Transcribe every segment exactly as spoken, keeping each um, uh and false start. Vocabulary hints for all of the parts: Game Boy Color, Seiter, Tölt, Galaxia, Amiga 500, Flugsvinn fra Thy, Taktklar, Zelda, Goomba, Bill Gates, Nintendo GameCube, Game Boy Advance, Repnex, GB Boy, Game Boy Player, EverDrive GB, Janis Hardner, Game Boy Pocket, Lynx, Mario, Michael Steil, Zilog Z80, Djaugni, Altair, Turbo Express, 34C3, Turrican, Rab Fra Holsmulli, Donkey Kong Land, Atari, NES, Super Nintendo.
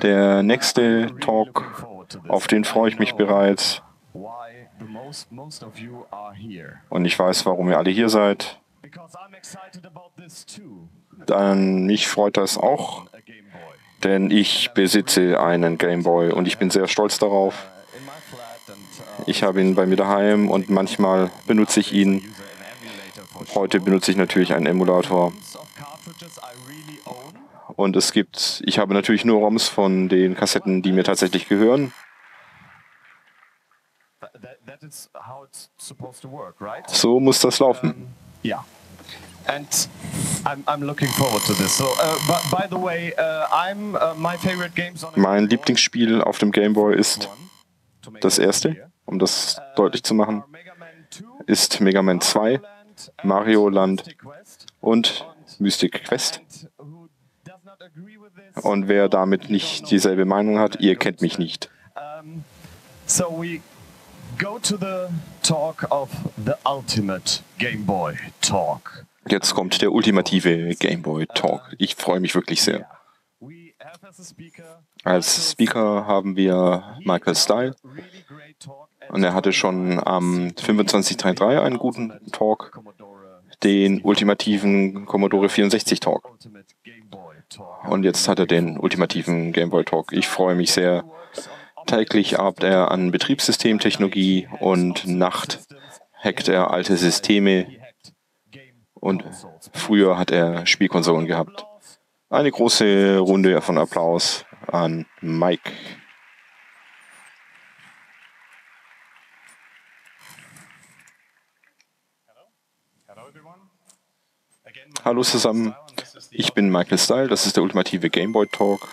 Der nächste Talk, auf den freue ich mich bereits. Und ich weiß, warum ihr alle hier seid. Dann mich freut das auch, denn ich besitze einen Game Boy und ich bin sehr stolz darauf. Ich habe ihn bei mir daheim und manchmal benutze ich ihn. Heute benutze ich natürlich einen Emulator. Und es gibt, ich habe natürlich nur ROMs von den Kassetten, die mir tatsächlich gehören. So muss das laufen. Ja. And I'm, I'm looking forward to this. So, uh, by the way, uh, I'm uh, my favorite games on Mein Lieblingsspiel auf dem Game Boy ist das erste, um das deutlich zu machen, ist Mega Man zwei, Mario Land und Mystic Quest. Und wer damit nicht dieselbe Meinung hat, ihr kennt mich nicht. So we go to the talk of the ultimate Game Boy Talk. Jetzt kommt der ultimative Game Boy Talk. Ich freue mich wirklich sehr. Als Speaker haben wir Michael Steil. Und er hatte schon am fünfundzwanzig dreiunddreißig einen guten Talk, den ultimativen Commodore vierundsechzig Talk. Und jetzt hat er den ultimativen Game Boy Talk. Ich freue mich sehr. Täglich arbeitet er an Betriebssystemtechnologie und Nacht hackt er alte Systeme. Und früher hat er Spielkonsolen gehabt. Eine große Runde von Applaus an Mike. Hallo zusammen, ich bin Michael Steil, das ist der ultimative Game Boy Talk.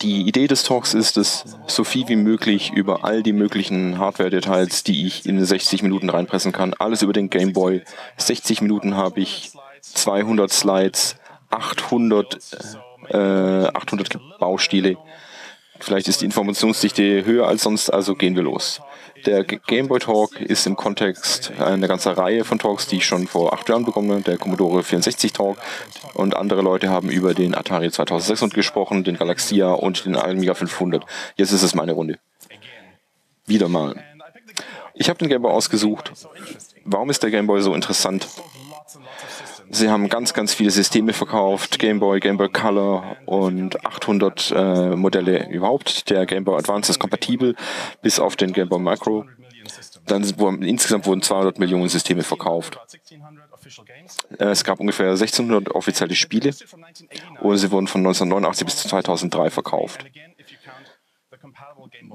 Die Idee des Talks ist es, so viel wie möglich über all die möglichen Hardware-Details, die ich in sechzig Minuten reinpressen kann, alles über den Game Boy. sechzig Minuten habe ich, zweihundert Slides, achthundert, äh, achthundert Baustile. Vielleicht ist die Informationsdichte höher als sonst, also gehen wir los. Der Game Boy Talk ist im Kontext einer ganzen Reihe von Talks, die ich schon vor acht Jahren bekommen habe, der Commodore vierundsechzig Talk. Und andere Leute haben über den Atari zweitausendsechshundert gesprochen, den Galaxia und den Amiga fünfhundert. Jetzt ist es meine Runde. Wieder mal. Ich habe den Game Boy ausgesucht. Warum ist der Game Boy so interessant? Sie haben ganz, ganz viele Systeme verkauft, Game Boy, Game Boy Color und achthundert äh, Modelle überhaupt. Der Game Boy Advance ist kompatibel, bis auf den Game Boy Micro. Dann sind, wo, insgesamt wurden zweihundert Millionen Systeme verkauft. Es gab ungefähr sechzehnhundert offizielle Spiele und sie wurden von neunzehnhundertneunundachtzig bis zweitausenddrei verkauft.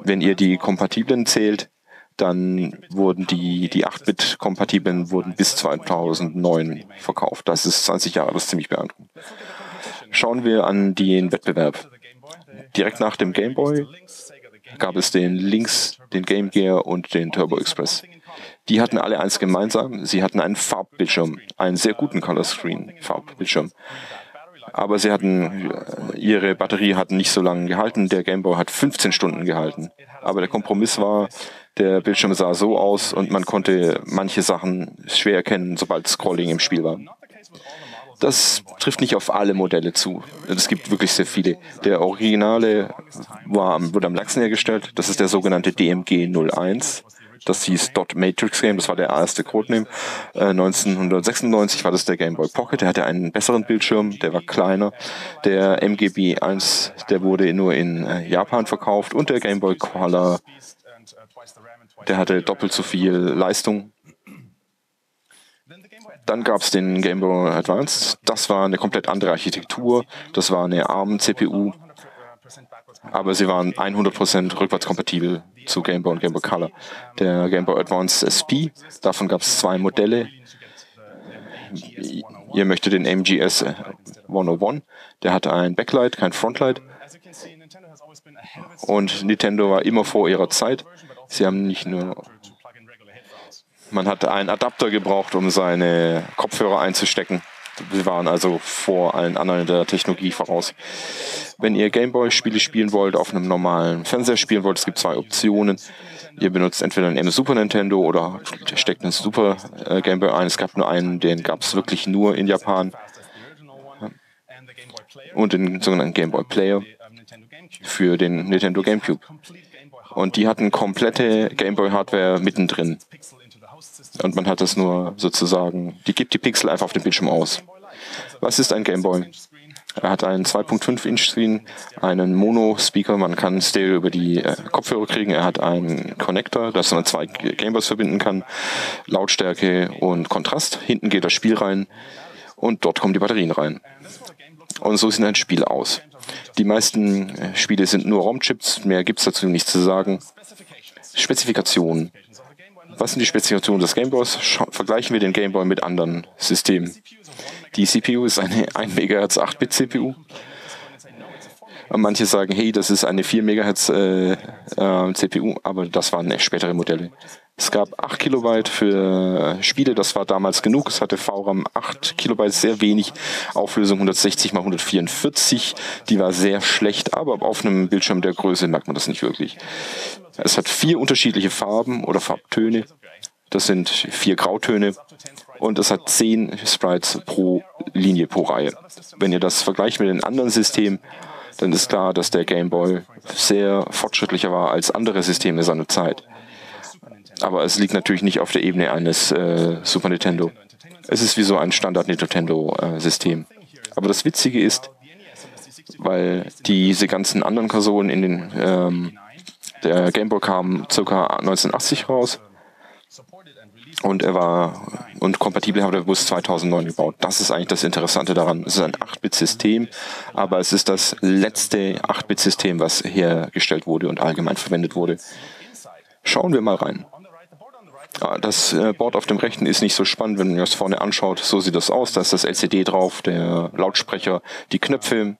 Wenn ihr die kompatiblen zählt, dann wurden die, die acht Bit-Kompatiblen wurden bis zweitausendneun verkauft. Das ist zwanzig Jahre, das ist ziemlich beeindruckend. Schauen wir an den Wettbewerb. Direkt nach dem Game Boy gab es den Lynx, den Game Gear und den Turbo Express. Die hatten alle eins gemeinsam, sie hatten einen Farbbildschirm, einen sehr guten Color-Screen-Farbbildschirm. Aber sie hatten, ihre Batterie hat nicht so lange gehalten, der Game Boy hat fünfzehn Stunden gehalten. Aber der Kompromiss war, der Bildschirm sah so aus und man konnte manche Sachen schwer erkennen, sobald Scrolling im Spiel war. Das trifft nicht auf alle Modelle zu. Es gibt wirklich sehr viele. Der Originale war, wurde am Lachsen hergestellt, das ist der sogenannte D M G null eins. Das hieß Dot Matrix Game, das war der erste Codename. Äh, neunzehnhundertsechsundneunzig war das der Game Boy Pocket, der hatte einen besseren Bildschirm, der war kleiner. Der M G B eins, der wurde nur in äh, Japan verkauft. Und der Game Boy Color, der hatte doppelt so viel Leistung. Dann gab es den Game Boy Advance, das war eine komplett andere Architektur, das war eine ARM-C P U. Aber sie waren hundert Prozent rückwärtskompatibel zu Game Boy und Game Boy Color. Der Game Boy Advance S P, davon gab es zwei Modelle. Ihr möchtet den M G S hundertundeins, der hatte ein Backlight, kein Frontlight. Und Nintendo war immer vor ihrer Zeit. Sie haben nicht nur... Man hat einen Adapter gebraucht, um seine Kopfhörer einzustecken. Wir waren also vor allen anderen in der Technologie voraus. Wenn ihr Gameboy-Spiele spielen wollt, auf einem normalen Fernseher spielen wollt, es gibt zwei Optionen. Ihr benutzt entweder einen Super Nintendo oder steckt einen Super Gameboy ein. Es gab nur einen, den gab es wirklich nur in Japan. Und den sogenannten Game Boy Player für den Nintendo GameCube. Und die hatten komplette Game Boy Hardware mittendrin. Und man hat das nur sozusagen, die gibt die Pixel einfach auf dem Bildschirm aus. Was ist ein Game Boy? Er hat einen zwei Komma fünf Inch Screen, einen Mono-Speaker, man kann Stereo über die äh, Kopfhörer kriegen. Er hat einen Connector, dass man zwei Game Boys verbinden kann, Lautstärke und Kontrast. Hinten geht das Spiel rein und dort kommen die Batterien rein. Und so sieht ein Spiel aus. Die meisten äh, Spiele sind nur ROM-Chips, mehr gibt es dazu nicht zu sagen. Spezifikationen. Was sind die Spezifikationen des Gameboys? Vergleichen wir den Gameboy mit anderen Systemen. Die C P U ist eine ein Megahertz acht Bit C P U. Und manche sagen, hey, das ist eine vier Megahertz äh, äh, C P U, aber das waren spätere Modelle. Es gab acht Kilobyte für Spiele, das war damals genug. Es hatte V RAM acht Kilobyte, sehr wenig. Auflösung hundertsechzig mal hundertvierundvierzig, die war sehr schlecht, aber auf einem Bildschirm der Größe merkt man das nicht wirklich. Es hat vier unterschiedliche Farben oder Farbtöne. Das sind vier Grautöne. Und es hat zehn Sprites pro Linie, pro Reihe. Wenn ihr das vergleicht mit den anderen Systemen, dann ist klar, dass der Game Boy sehr fortschrittlicher war als andere Systeme seiner Zeit. Aber es liegt natürlich nicht auf der Ebene eines äh, Super Nintendo. Es ist wie so ein Standard-Nintendo-System. Aber das Witzige ist, weil diese ganzen anderen Konsolen in den ähm, der Game Boy kam ca. neunzehnhundertachtzig raus und er war und kompatibel hat er bis zweitausendneun gebaut. Das ist eigentlich das Interessante daran. Es ist ein acht Bit System, aber es ist das letzte acht Bit System, was hergestellt wurde und allgemein verwendet wurde. Schauen wir mal rein. Das Board auf dem rechten ist nicht so spannend, wenn man das vorne anschaut. So sieht das aus. Da ist das L C D drauf, der Lautsprecher, die Knöpfe.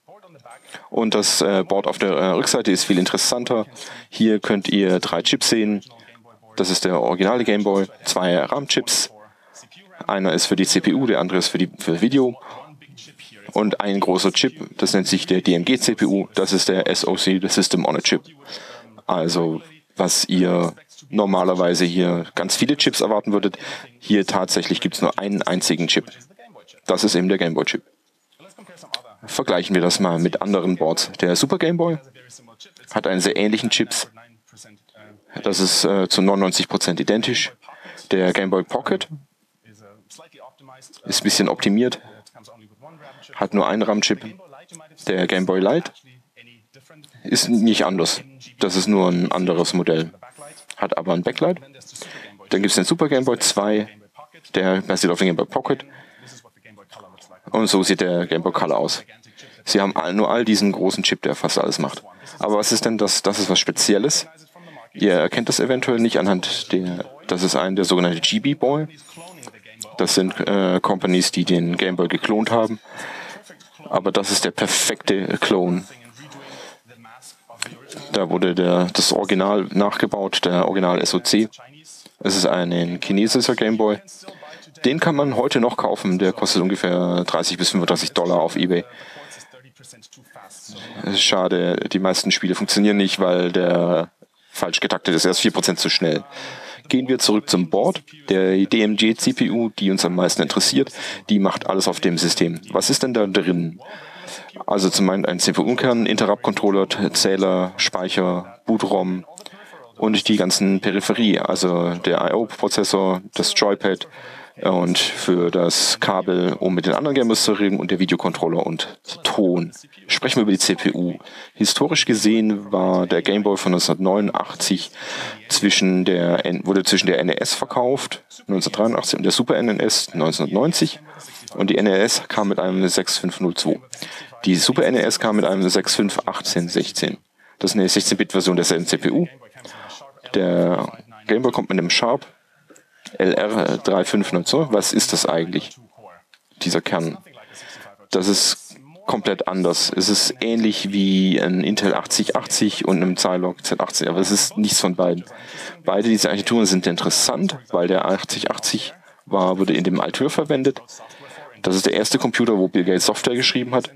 Und das Board auf der Rückseite ist viel interessanter. Hier könnt ihr drei Chips sehen. Das ist der originale Game Boy. Zwei RAM-Chips. Einer ist für die C P U, der andere ist für, die, für Video. Und ein großer Chip, das nennt sich der D M G C P U. Das ist der S O C, der System on a Chip. Also, was ihr normalerweise hier ganz viele Chips erwarten würdet, hier tatsächlich gibt es nur einen einzigen Chip. Das ist eben der Game Boy Chip. Vergleichen wir das mal mit anderen Boards. Der Super Game Boy hat einen sehr ähnlichen Chips. Das ist äh, zu neunundneunzig Prozent identisch. Der Game Boy Pocket ist ein bisschen optimiert, hat nur einen RAM-Chip. Der Game Boy Light ist nicht anders. Das ist nur ein anderes Modell. Hat aber ein Backlight. Dann gibt es den Super Game Boy zwei, der basiert auf dem Game Boy Pocket. Und so sieht der Game Boy Color aus. Sie haben all, nur all diesen großen Chip, der fast alles macht. Aber was ist denn das? Das ist was Spezielles. Ihr erkennt das eventuell nicht anhand der. Das ist ein der sogenannte G B Boy. Das sind äh, Companies, die den Game Boy geklont haben. Aber das ist der perfekte Klon. Da wurde der, das Original nachgebaut, der Original S O C. Es ist ein chinesischer Game Boy. Den kann man heute noch kaufen. Der kostet ungefähr dreißig bis fünfunddreißig Dollar auf eBay. Schade, die meisten Spiele funktionieren nicht, weil der falsch getaktet ist. Er ist vier Prozent zu schnell. Gehen wir zurück zum Board. Der D M G C P U, die uns am meisten interessiert, die macht alles auf dem System. Was ist denn da drin? Also zum einen ein C P U-Kern, Interrupt-Controller, Zähler, Speicher, Boot-ROM und die ganzen Peripherie, also der I O-Prozessor, das Joypad und für das Kabel, um mit den anderen Gameboys zu reden, und der Videocontroller und Ton. Sprechen wir über die C P U. Historisch gesehen war der Game Boy von neunzehnhundertneunundachtzig zwischen der wurde zwischen der N E S verkauft, neunzehnhundertdreiundachtzig, und der Super N E S neunzehnhundertneunzig. Und die N E S kam mit einem sechs fünf null zwei. Die Super N E S kam mit einem sechs fünf eins acht eins sechs. Das ist eine sechzehn Bit Version derselben C P U. Der Game Boy kommt mit einem Sharp L R drei fünf null zwei. Was ist das eigentlich? Dieser Kern. Das ist komplett anders. Es ist ähnlich wie ein Intel achtzig achtzig und einem Zilog Z achtzig, aber es ist nichts von beiden. Beide diese Architekturen sind interessant, weil der achtzig achtzig war, wurde in dem Altair verwendet. Das ist der erste Computer, wo Bill Gates Software geschrieben hat.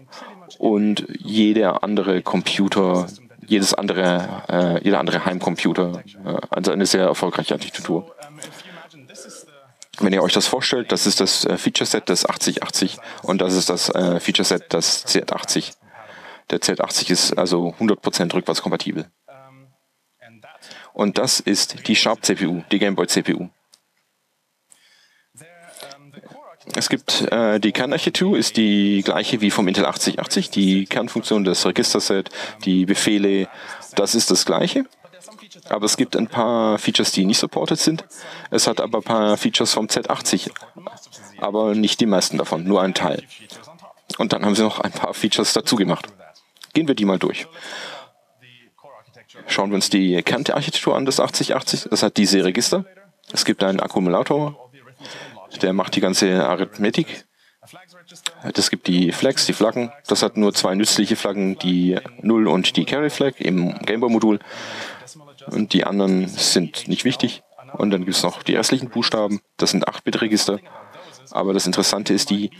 Und jeder andere Computer, jedes andere, äh, jeder andere Heimcomputer, äh, also eine sehr erfolgreiche Architektur. Wenn ihr euch das vorstellt, das ist das äh, Feature-Set des achtzig achtzig und das ist das äh, Feature-Set des Z achtzig. Der Z achtzig ist also hundert Prozent rückwärtskompatibel. Und das ist die Sharp-C P U, die Game Boy-C P U. Es gibt äh, die Kernarchitektur, ist die gleiche wie vom Intel achtzig achtzig. Die Kernfunktion, das Registerset, die Befehle, das ist das gleiche. Aber es gibt ein paar Features, die nicht supported sind. Es hat aber ein paar Features vom Z achtzig, aber nicht die meisten davon, nur ein Teil. Und dann haben sie noch ein paar Features dazu gemacht. Gehen wir die mal durch. Schauen wir uns die Kernarchitektur an, das achtzig achtzig. Es hat diese Register. Es gibt einen Akkumulator, der macht die ganze Arithmetik. Es gibt die Flags, die Flaggen. Das hat nur zwei nützliche Flaggen, die Null und die Carry Flag im Gameboy-Modul. Und die anderen sind nicht wichtig. Und dann gibt es noch die restlichen Buchstaben. Das sind acht Bit Register. Aber das Interessante ist die,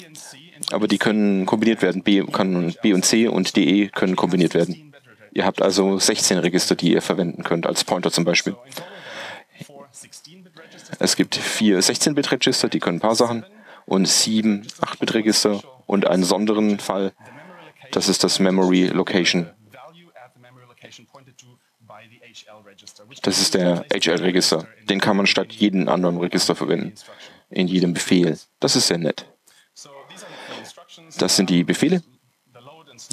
aber die können kombiniert werden. B, kann, B und C und D E können kombiniert werden. Ihr habt also sechzehn Register, die ihr verwenden könnt, als Pointer zum Beispiel. Es gibt vier sechzehn Bit Register, die können ein paar Sachen. Und sieben acht Bit Register und einen besonderen Fall. Das ist das Memory Location. Das ist der H L Register. Den kann man statt jedem anderen Register verwenden, in jedem Befehl. Das ist sehr nett. Das sind die Befehle.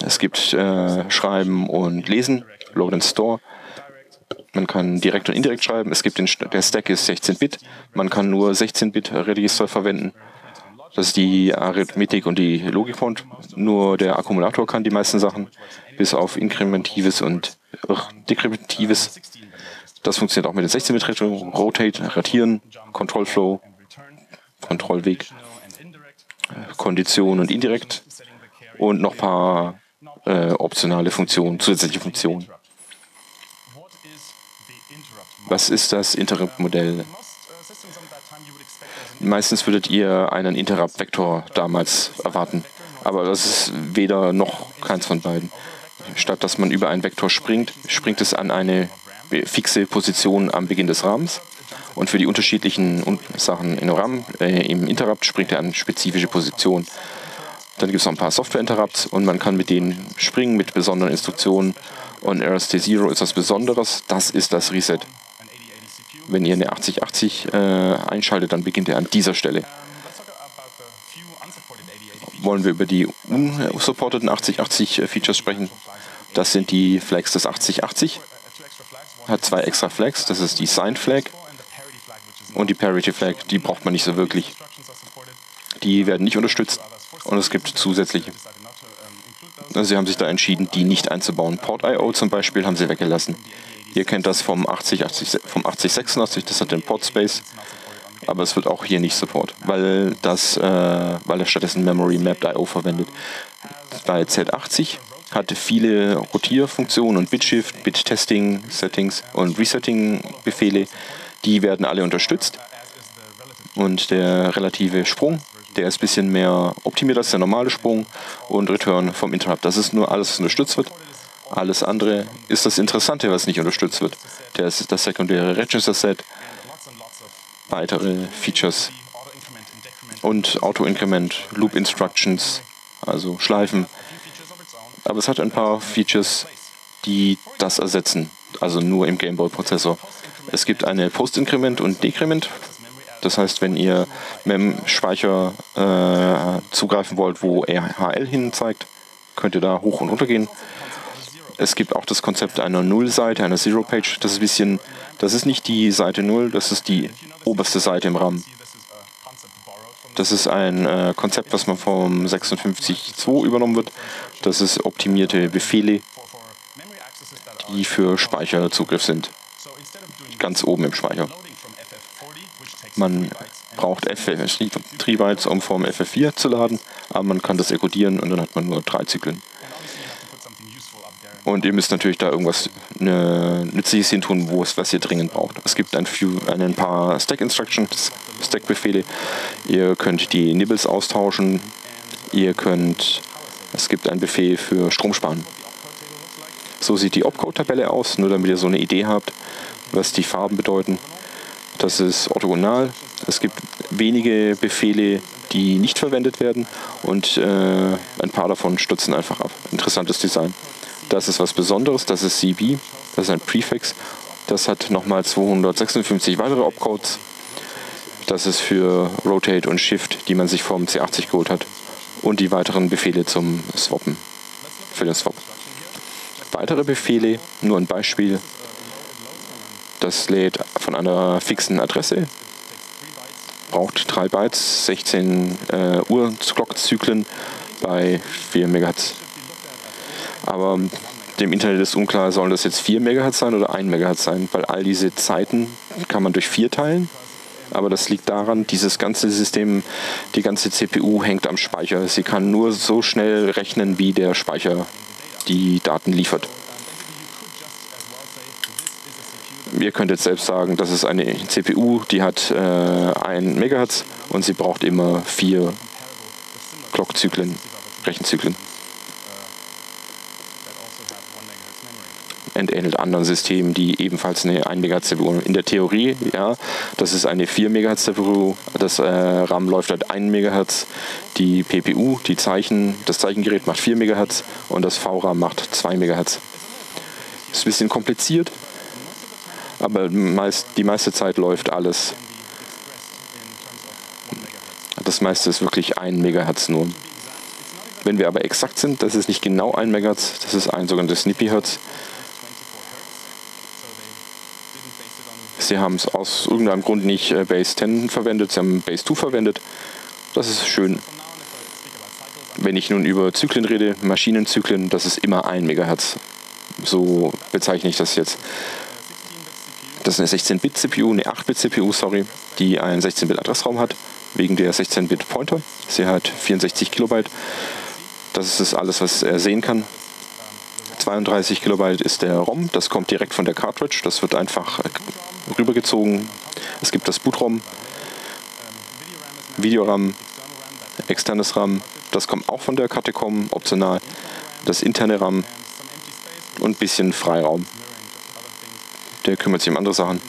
Es gibt äh, Schreiben und Lesen, Load and Store. Man kann direkt und indirekt schreiben. Es gibt den St- der Stack ist sechzehn Bit. Man kann nur sechzehn Bit Register verwenden. Das ist die Arithmetik und die Logik-Point. Nur der Akkumulator kann die meisten Sachen, bis auf Inkrementives und Dekrementives. Das funktioniert auch mit den sechzehn Bit Register, Rotate, Ratieren, Control Flow, Kontrollweg, Kondition und Indirekt und noch ein paar äh, optionale Funktionen, zusätzliche Funktionen. Was ist das Interrupt-Modell? Meistens würdet ihr einen Interrupt-Vektor damals erwarten, aber das ist weder noch keins von beiden. Statt dass man über einen Vektor springt, springt es an eine fixe Position am Beginn des Rahmens und für die unterschiedlichen Sachen im RAM, äh, im Interrupt springt er an spezifische Positionen. Dann gibt es noch ein paar Software-Interrupts und man kann mit denen springen mit besonderen Instruktionen und R S T null ist das Besonderes, das ist das Reset. Wenn ihr eine achtzig achtzig äh, einschaltet, dann beginnt er an dieser Stelle. Wollen wir über die unsupporteten achtzig achtzig Features sprechen? Das sind die Flags des achtzig achtzig. Hat zwei extra Flags, das ist die Sign Flag und die Parity Flag, die braucht man nicht so wirklich. Die werden nicht unterstützt und es gibt zusätzliche. Also sie haben sich da entschieden, die nicht einzubauen. Port I O zum Beispiel haben sie weggelassen. Ihr kennt das vom achtzig achtzig, vom achtzig sechsundachtzig, das hat den Port Space, aber es wird auch hier nicht support, weil das, äh, weil er stattdessen Memory Mapped I O verwendet. Bei Z achtzig hat viele Rotierfunktionen und Bitshift, Bit-Testing, Settings und Resetting-Befehle, die werden alle unterstützt. Und der relative Sprung, der ist ein bisschen mehr optimiert als der normale Sprung und Return vom Interrupt. Das ist nur alles, was unterstützt wird. Alles andere ist das Interessante, was nicht unterstützt wird. Das ist das sekundäre Register-Set, weitere Features und Auto-Increment, Loop-Instructions, also Schleifen. Aber es hat ein paar Features, die das ersetzen, also nur im Game Boy-Prozessor. Es gibt eine Post-Increment und Decrement. Das heißt, wenn ihr Mem-Speicher äh, zugreifen wollt, wo R H L hin zeigt, könnt ihr da hoch und runter gehen. Es gibt auch das Konzept einer Null-Seite, einer Zero-Page. Das ist ein bisschen, das ist nicht die Seite null, das ist die oberste Seite im RAM. Das ist ein äh, Konzept, was man vom sechsundfünfzig Punkt zwei übernommen wird. Das ist optimierte Befehle, die für Speicherzugriff sind. Ganz oben im Speicher. Man braucht drei Bytes, um vom F F vier zu laden, aber man kann das ekodieren und dann hat man nur drei Zyklen. Und ihr müsst natürlich da irgendwas ne, Nützliches hin tun, wo es was ihr dringend braucht. Es gibt ein, few, ein paar Stack-Instructions, Stack-Befehle. Ihr könnt die Nibbles austauschen. Ihr könnt, es gibt einen Befehl für Strom sparen. So sieht die Opcode-Tabelle aus, nur damit ihr so eine Idee habt, was die Farben bedeuten. Das ist orthogonal. Es gibt wenige Befehle, die nicht verwendet werden, und äh, ein paar davon stürzen einfach ab. Interessantes Design. Das ist was Besonderes, das ist C B, das ist ein Prefix. Das hat nochmal zweihundertsechsundfünfzig weitere Opcodes. Das ist für Rotate und Shift, die man sich vom C achtzig geholt hat. Und die weiteren Befehle zum Swappen, für den Swap. Weitere Befehle, nur ein Beispiel. Das lädt von einer fixen Adresse, braucht drei Bytes, sechzehn äh, Uhr-Clock-Zyklen bei vier Megahertz. Aber dem Internet ist unklar, sollen das jetzt vier Megahertz sein oder ein Megahertz sein, weil all diese Zeiten kann man durch vier teilen. Aber das liegt daran, dieses ganze System, die ganze C P U hängt am Speicher. Sie kann nur so schnell rechnen, wie der Speicher die Daten liefert. Ihr könnt jetzt selbst sagen, das ist eine C P U, die hat äh, ein Megahertz und sie braucht immer vier Clockzyklen, Rechenzyklen. Entähnelt anderen Systemen, die ebenfalls eine ein Megahertz C P U. In der Theorie, ja, das ist eine vier Megahertz C P U, das äh, RAM läuft halt ein Megahertz, die P P U, die Zeichen, das Zeichengerät macht vier Megahertz und das V RAM macht zwei Megahertz. Ist ein bisschen kompliziert, aber meist, die meiste Zeit läuft alles. Das meiste ist wirklich ein Megahertz nur. Wenn wir aber exakt sind, das ist nicht genau ein Megahertz, das ist ein sogenanntes Snippy-Hertz. Sie haben es aus irgendeinem Grund nicht Base zehn verwendet, sie haben Base zwei verwendet. Das ist schön. Wenn ich nun über Zyklen rede, Maschinenzyklen, das ist immer ein Megahertz. So bezeichne ich das jetzt. Das ist eine sechzehn Bit C P U, eine acht Bit C P U, sorry, die einen sechzehn Bit Adressraum hat, wegen der sechzehn Bit Pointer. Sie hat vierundsechzig Kilobyte. Das ist alles, was er sehen kann. zweiunddreißig Kilobyte ist der ROM, das kommt direkt von der Cartridge, das wird einfach rübergezogen. Es gibt das Boot-ROM, Videoram, externes RAM, das kommt auch von der Katekom, optional, das interne RAM und ein bisschen Freiraum. Der kümmert sich um andere Sachen.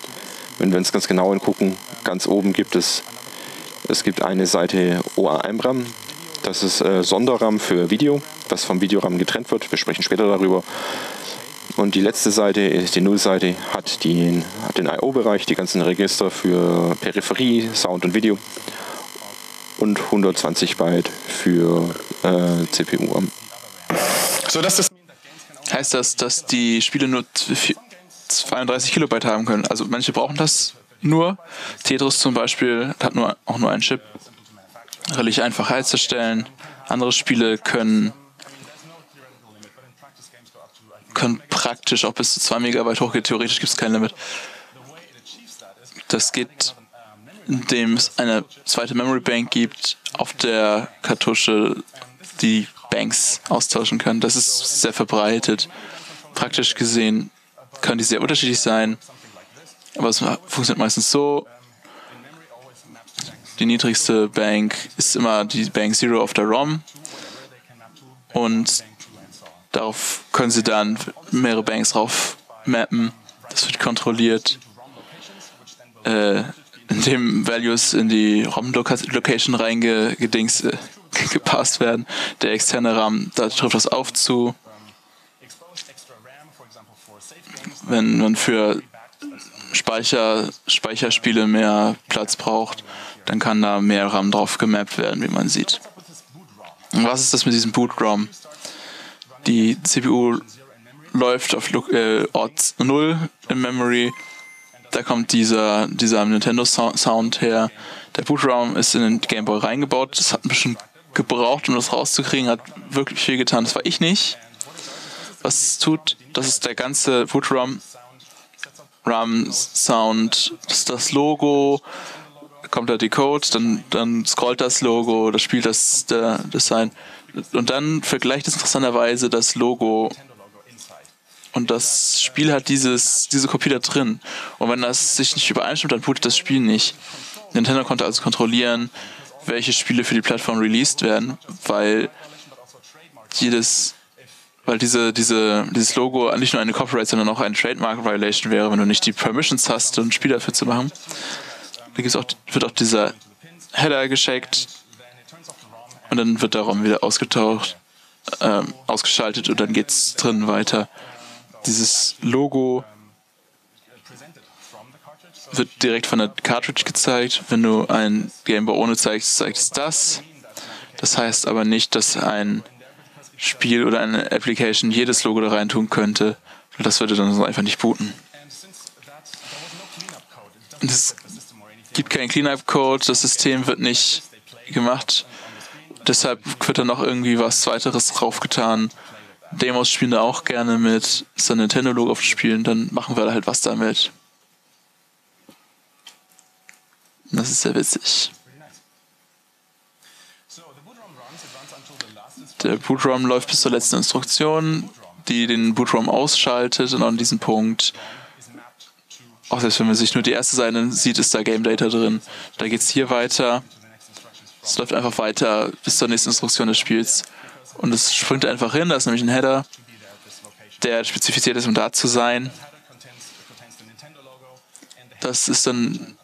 Wenn wir uns ganz genau hingucken, ganz oben gibt es, es gibt eine Seite O A M RAM. Das ist äh, Sonderram für Video, das vom Videoram getrennt wird. Wir sprechen später darüber. Und die letzte Seite, ist die Nullseite, hat den, hat den I O-Bereich, die ganzen Register für Peripherie, Sound und Video. Und hundertzwanzig Byte für äh, C P U RAM. So, das ist, heißt das, dass die Spiele nur zweiunddreißig Kilobyte haben können? Also manche brauchen das nur. Tetris zum Beispiel hat nur, auch nur einen Chip. Relativ einfach herzustellen. Andere Spiele können, können praktisch auch bis zu zwei Megabyte hochgehen. Theoretisch gibt es kein Limit. Das geht, indem es eine zweite Memory Bank gibt, auf der Kartusche die Banks austauschen kann. Das ist sehr verbreitet. Praktisch gesehen können die sehr unterschiedlich sein, aber es funktioniert meistens so. Die niedrigste Bank ist immer die Bank null auf der ROM und darauf können Sie dann mehrere Banks drauf mappen. Das wird kontrolliert, äh, indem Values in die ROM-Location reingepasst äh, gepasst werden. Der externe RAM, da trifft das auf zu. Wenn man für Speicher, Speicherspiele mehr Platz braucht, dann kann da mehr RAM drauf gemappt werden, wie man sieht. Und was ist das mit diesem Boot-ROM? Die C P U läuft auf äh, Ort null im Memory, da kommt dieser, dieser Nintendo-Sound her. Der Boot-ROM ist in den Game Boy reingebaut, das hat ein bisschen gebraucht, um das rauszukriegen, hat wirklich viel getan, das war ich nicht. Was es tut, das ist der ganze Boot-ROM, RAM-Sound, das ist das Logo, kommt da die Code, dann, dann scrollt das Logo, das spielt das Design und dann vergleicht es interessanterweise das Logo Und das Spiel hat dieses, diese Kopie da drin. Und wenn das sich nicht übereinstimmt, dann bootet das Spiel nicht. Nintendo konnte also kontrollieren, welche Spiele für die Plattform released werden, weil jedes, weil diese, diese, dieses Logo nicht nur eine Copyright, sondern auch eine Trademark-Violation wäre, wenn du nicht die Permissions hast, um ein Spiel dafür zu machen. Da gibt's auch, wird auch dieser Header gescheckt und dann wird der ROM wieder ausgetauscht, äh, ausgeschaltet und dann geht's drin weiter. Dieses Logo wird direkt von der Cartridge gezeigt. Wenn du ein Game Boy ohne zeigst, zeigt es das. Das heißt aber nicht, dass ein Spiel oder eine Application jedes Logo da rein tun könnte. Das würde dann einfach nicht booten. Und es gibt keinen Cleanup-Code, das System wird nicht gemacht. Deshalb wird dann noch irgendwie was weiteres draufgetan. Demos spielen da auch gerne mit, ist ein Nintendo-Logo auf Spielen, dann machen wir da halt was damit. Das ist sehr witzig. Der Bootrom läuft bis zur letzten Instruktion, die den Bootrom ausschaltet, und an diesem Punkt, auch selbst wenn man sich nur die erste Seite sieht, ist da Game Data drin. Da geht es hier weiter. Es läuft einfach weiter bis zur nächsten Instruktion des Spiels. Und es springt einfach hin, da ist nämlich ein Header, der spezifiziert ist, um da zu sein. Das ist dann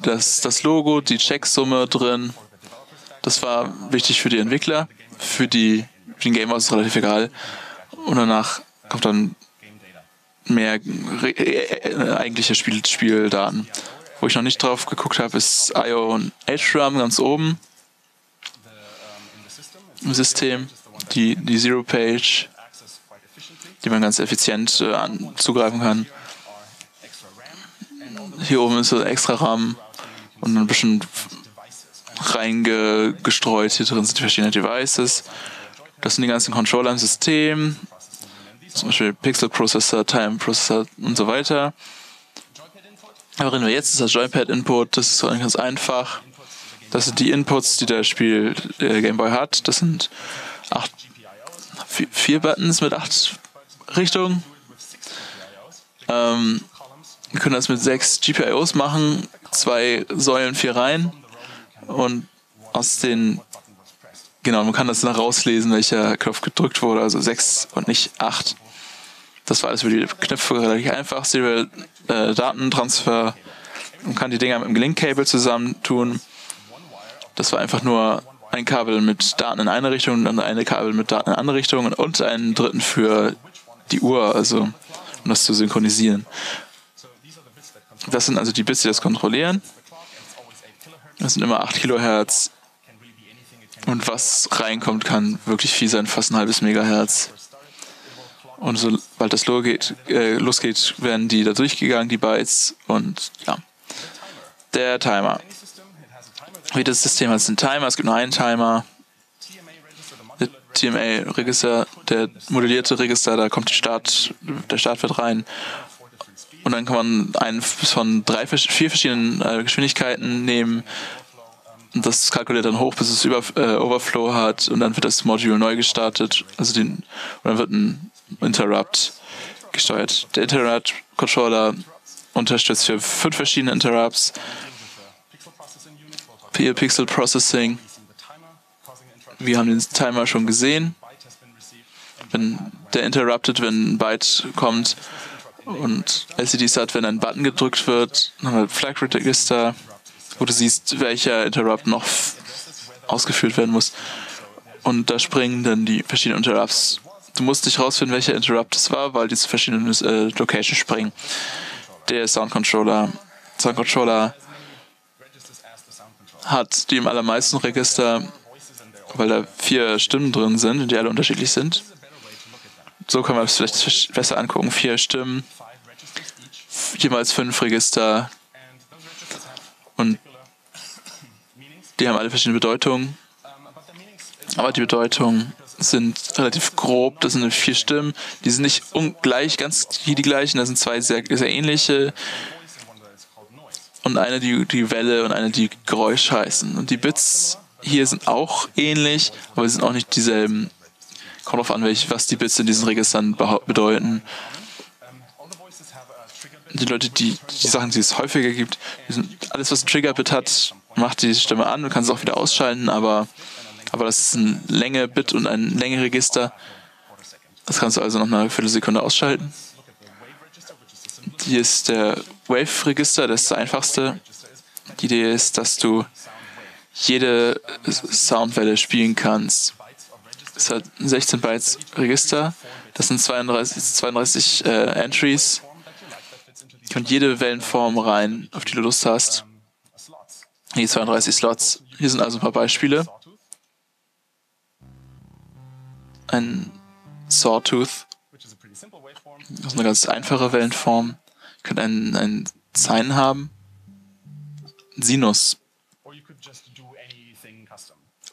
das, das Logo, die Checksumme drin. Das war wichtig für die Entwickler, für, die, für den Gamer ist es relativ egal. Und danach kommt dann mehr eigentliche Spiel, Spieldaten. Wo ich noch nicht drauf geguckt habe, ist I O und H RAM ganz oben im System. Die, die Zero-Page, die man ganz effizient äh, an, zugreifen kann. Hier oben ist so extra RAM und ein bisschen reingestreut. Hier drin sind die verschiedenen Devices. Das sind die ganzen Controller im System, zum Beispiel Pixel-Processor, Time-Processor und so weiter. Aber reden wir jetzt, ist das Joypad-Input, das ist ganz einfach. Das sind die Inputs, die das Spiel äh, Game Boy hat. Das sind acht, vier, vier Buttons mit acht Richtungen. Ähm, wir können das mit sechs G P I Os machen, zwei Säulen, vier Reihen. Und aus den, genau, man kann das dann rauslesen, welcher Knopf gedrückt wurde, also sechs und nicht acht. Das war alles für die Knöpfe relativ einfach. Serial äh, Datentransfer. Man kann die Dinger mit dem Link-Cable zusammentun. Das war einfach nur ein Kabel mit Daten in eine Richtung und dann eine Kabel mit Daten in eine andere Richtung und einen dritten für die Uhr, also um das zu synchronisieren. Das sind also die Bits, die das kontrollieren. Das sind immer acht Kilohertz. Und was reinkommt, kann wirklich viel sein, fast ein halbes Megahertz. Und sobald das losgeht, äh, losgeht, werden die da durchgegangen, die Bytes. Und ja, der Timer. Jedes System hat einen Timer, es gibt nur einen Timer. Der T M A-Register, der modellierte Register, da kommt die Start, der Startwert rein. Und dann kann man einen von drei, vier verschiedenen äh, Geschwindigkeiten nehmen. Und das kalkuliert dann hoch, bis es über, äh, Overflow hat. Und dann wird das Module neu gestartet. Also den, und dann wird ein Interrupt gesteuert. Der Interrupt-Controller unterstützt für fünf verschiedene Interrupts. Viel Pixel Processing. Wir haben den Timer schon gesehen. Wenn der interrupted, wenn ein Byte kommt und L C Ds hat, wenn ein Button gedrückt wird, dann haben wir Flag Register, wo du siehst, welcher Interrupt noch ausgeführt werden muss. Und da springen dann die verschiedenen Interrupts. Du musst nicht rausfinden, welcher Interrupt es war, weil die zu verschiedenen äh, Locations springen. Der Sound Controller. Sound Controller hat die im allermeisten Register, weil da vier Stimmen drin sind, die alle unterschiedlich sind. So können wir es vielleicht besser angucken. Vier Stimmen, jeweils fünf Register, und die haben alle verschiedene Bedeutungen. Aber die Bedeutungen sind relativ grob. Das sind vier Stimmen, die sind nicht ungleich, ganz die, die gleichen. Das sind zwei sehr, sehr ähnliche. Und eine, die die Welle und eine, die Geräusch heißen. Und die Bits hier sind auch ähnlich, aber sie sind auch nicht dieselben. Kommt drauf an, was die Bits in diesen Registern bedeuten. die Leute, die die Sachen, die es häufiger gibt, sind, alles, was ein Trigger-Bit hat, macht die Stimme an, du kannst es auch wieder ausschalten, aber, aber das ist ein Länge-Bit und ein Länge-Register. Das kannst du also noch eine Viertelsekunde ausschalten. Hier ist der Wave-Register, das ist der einfachste. Die Idee ist, dass du jede Soundwelle spielen kannst. Es hat sechzehn Bytes Register, das sind zweiunddreißig äh, Entries. Da kommt jede Wellenform rein, auf die du Lust hast. Hier zweiunddreißig Slots. Hier sind also ein paar Beispiele. Ein Sawtooth. Das ist eine ganz einfache Wellenform. Ihr könnt einen, einen Sine haben. Sinus.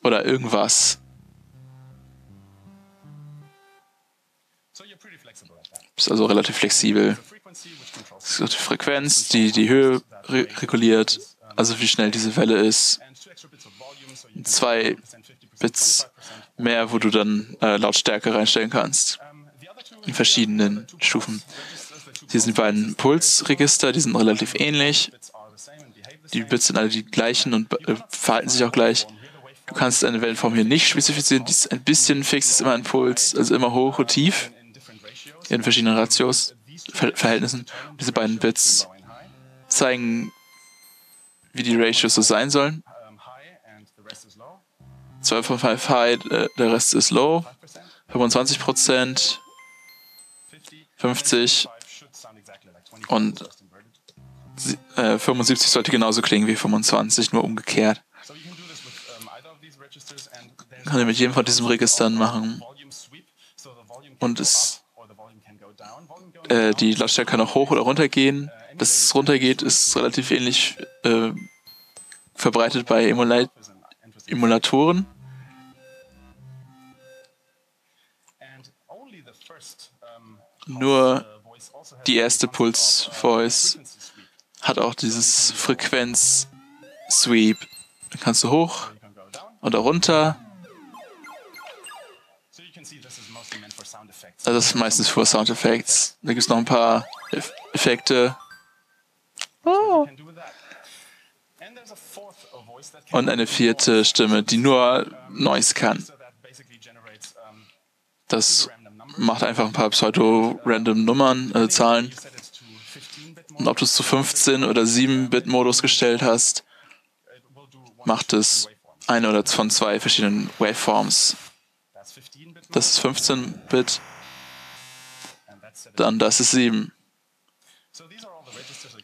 Oder irgendwas. Ist also relativ flexibel. Es ist die Frequenz, die die Höhe re reguliert, also wie schnell diese Welle ist. Zwei Bits mehr, wo du dann äh, Lautstärke reinstellen kannst. In verschiedenen Stufen. Hier sind die beiden Pulsregister, die sind relativ ähnlich. Die Bits sind alle die gleichen und äh, verhalten sich auch gleich. Du kannst eine Wellenform hier nicht spezifizieren, die ist ein bisschen fix, ist immer ein Puls, also immer hoch und tief in verschiedenen Ratios, Ver Verhältnissen. Und diese beiden Bits zeigen, wie die Ratios so sein sollen. zwölf Komma fünf High, der Rest ist Low, fünfundzwanzig Prozent, fünfzig und äh, fünfundsiebzig sollte genauso klingen wie fünfundzwanzig, nur umgekehrt. Kann ich mit jedem von diesen Registern machen. Und es, äh, die Lautstärke kann auch hoch oder runter gehen. Dass es runtergeht, ist relativ ähnlich äh, verbreitet bei Emula Emulatoren. Nur die erste Puls-Voice hat auch dieses Frequenz-Sweep. Dann kannst du hoch oder runter. Also das ist meistens für Soundeffekte. Da gibt es noch ein paar Eff Effekte. Oh. Und eine vierte Stimme, die nur Noise kann. Das macht einfach ein paar pseudo-random Nummern, also Zahlen. Und ob du es zu fünfzehn oder sieben Bit Modus gestellt hast, macht es eine oder von zwei verschiedenen Waveforms. Das ist fünfzehn Bit, dann das ist sieben.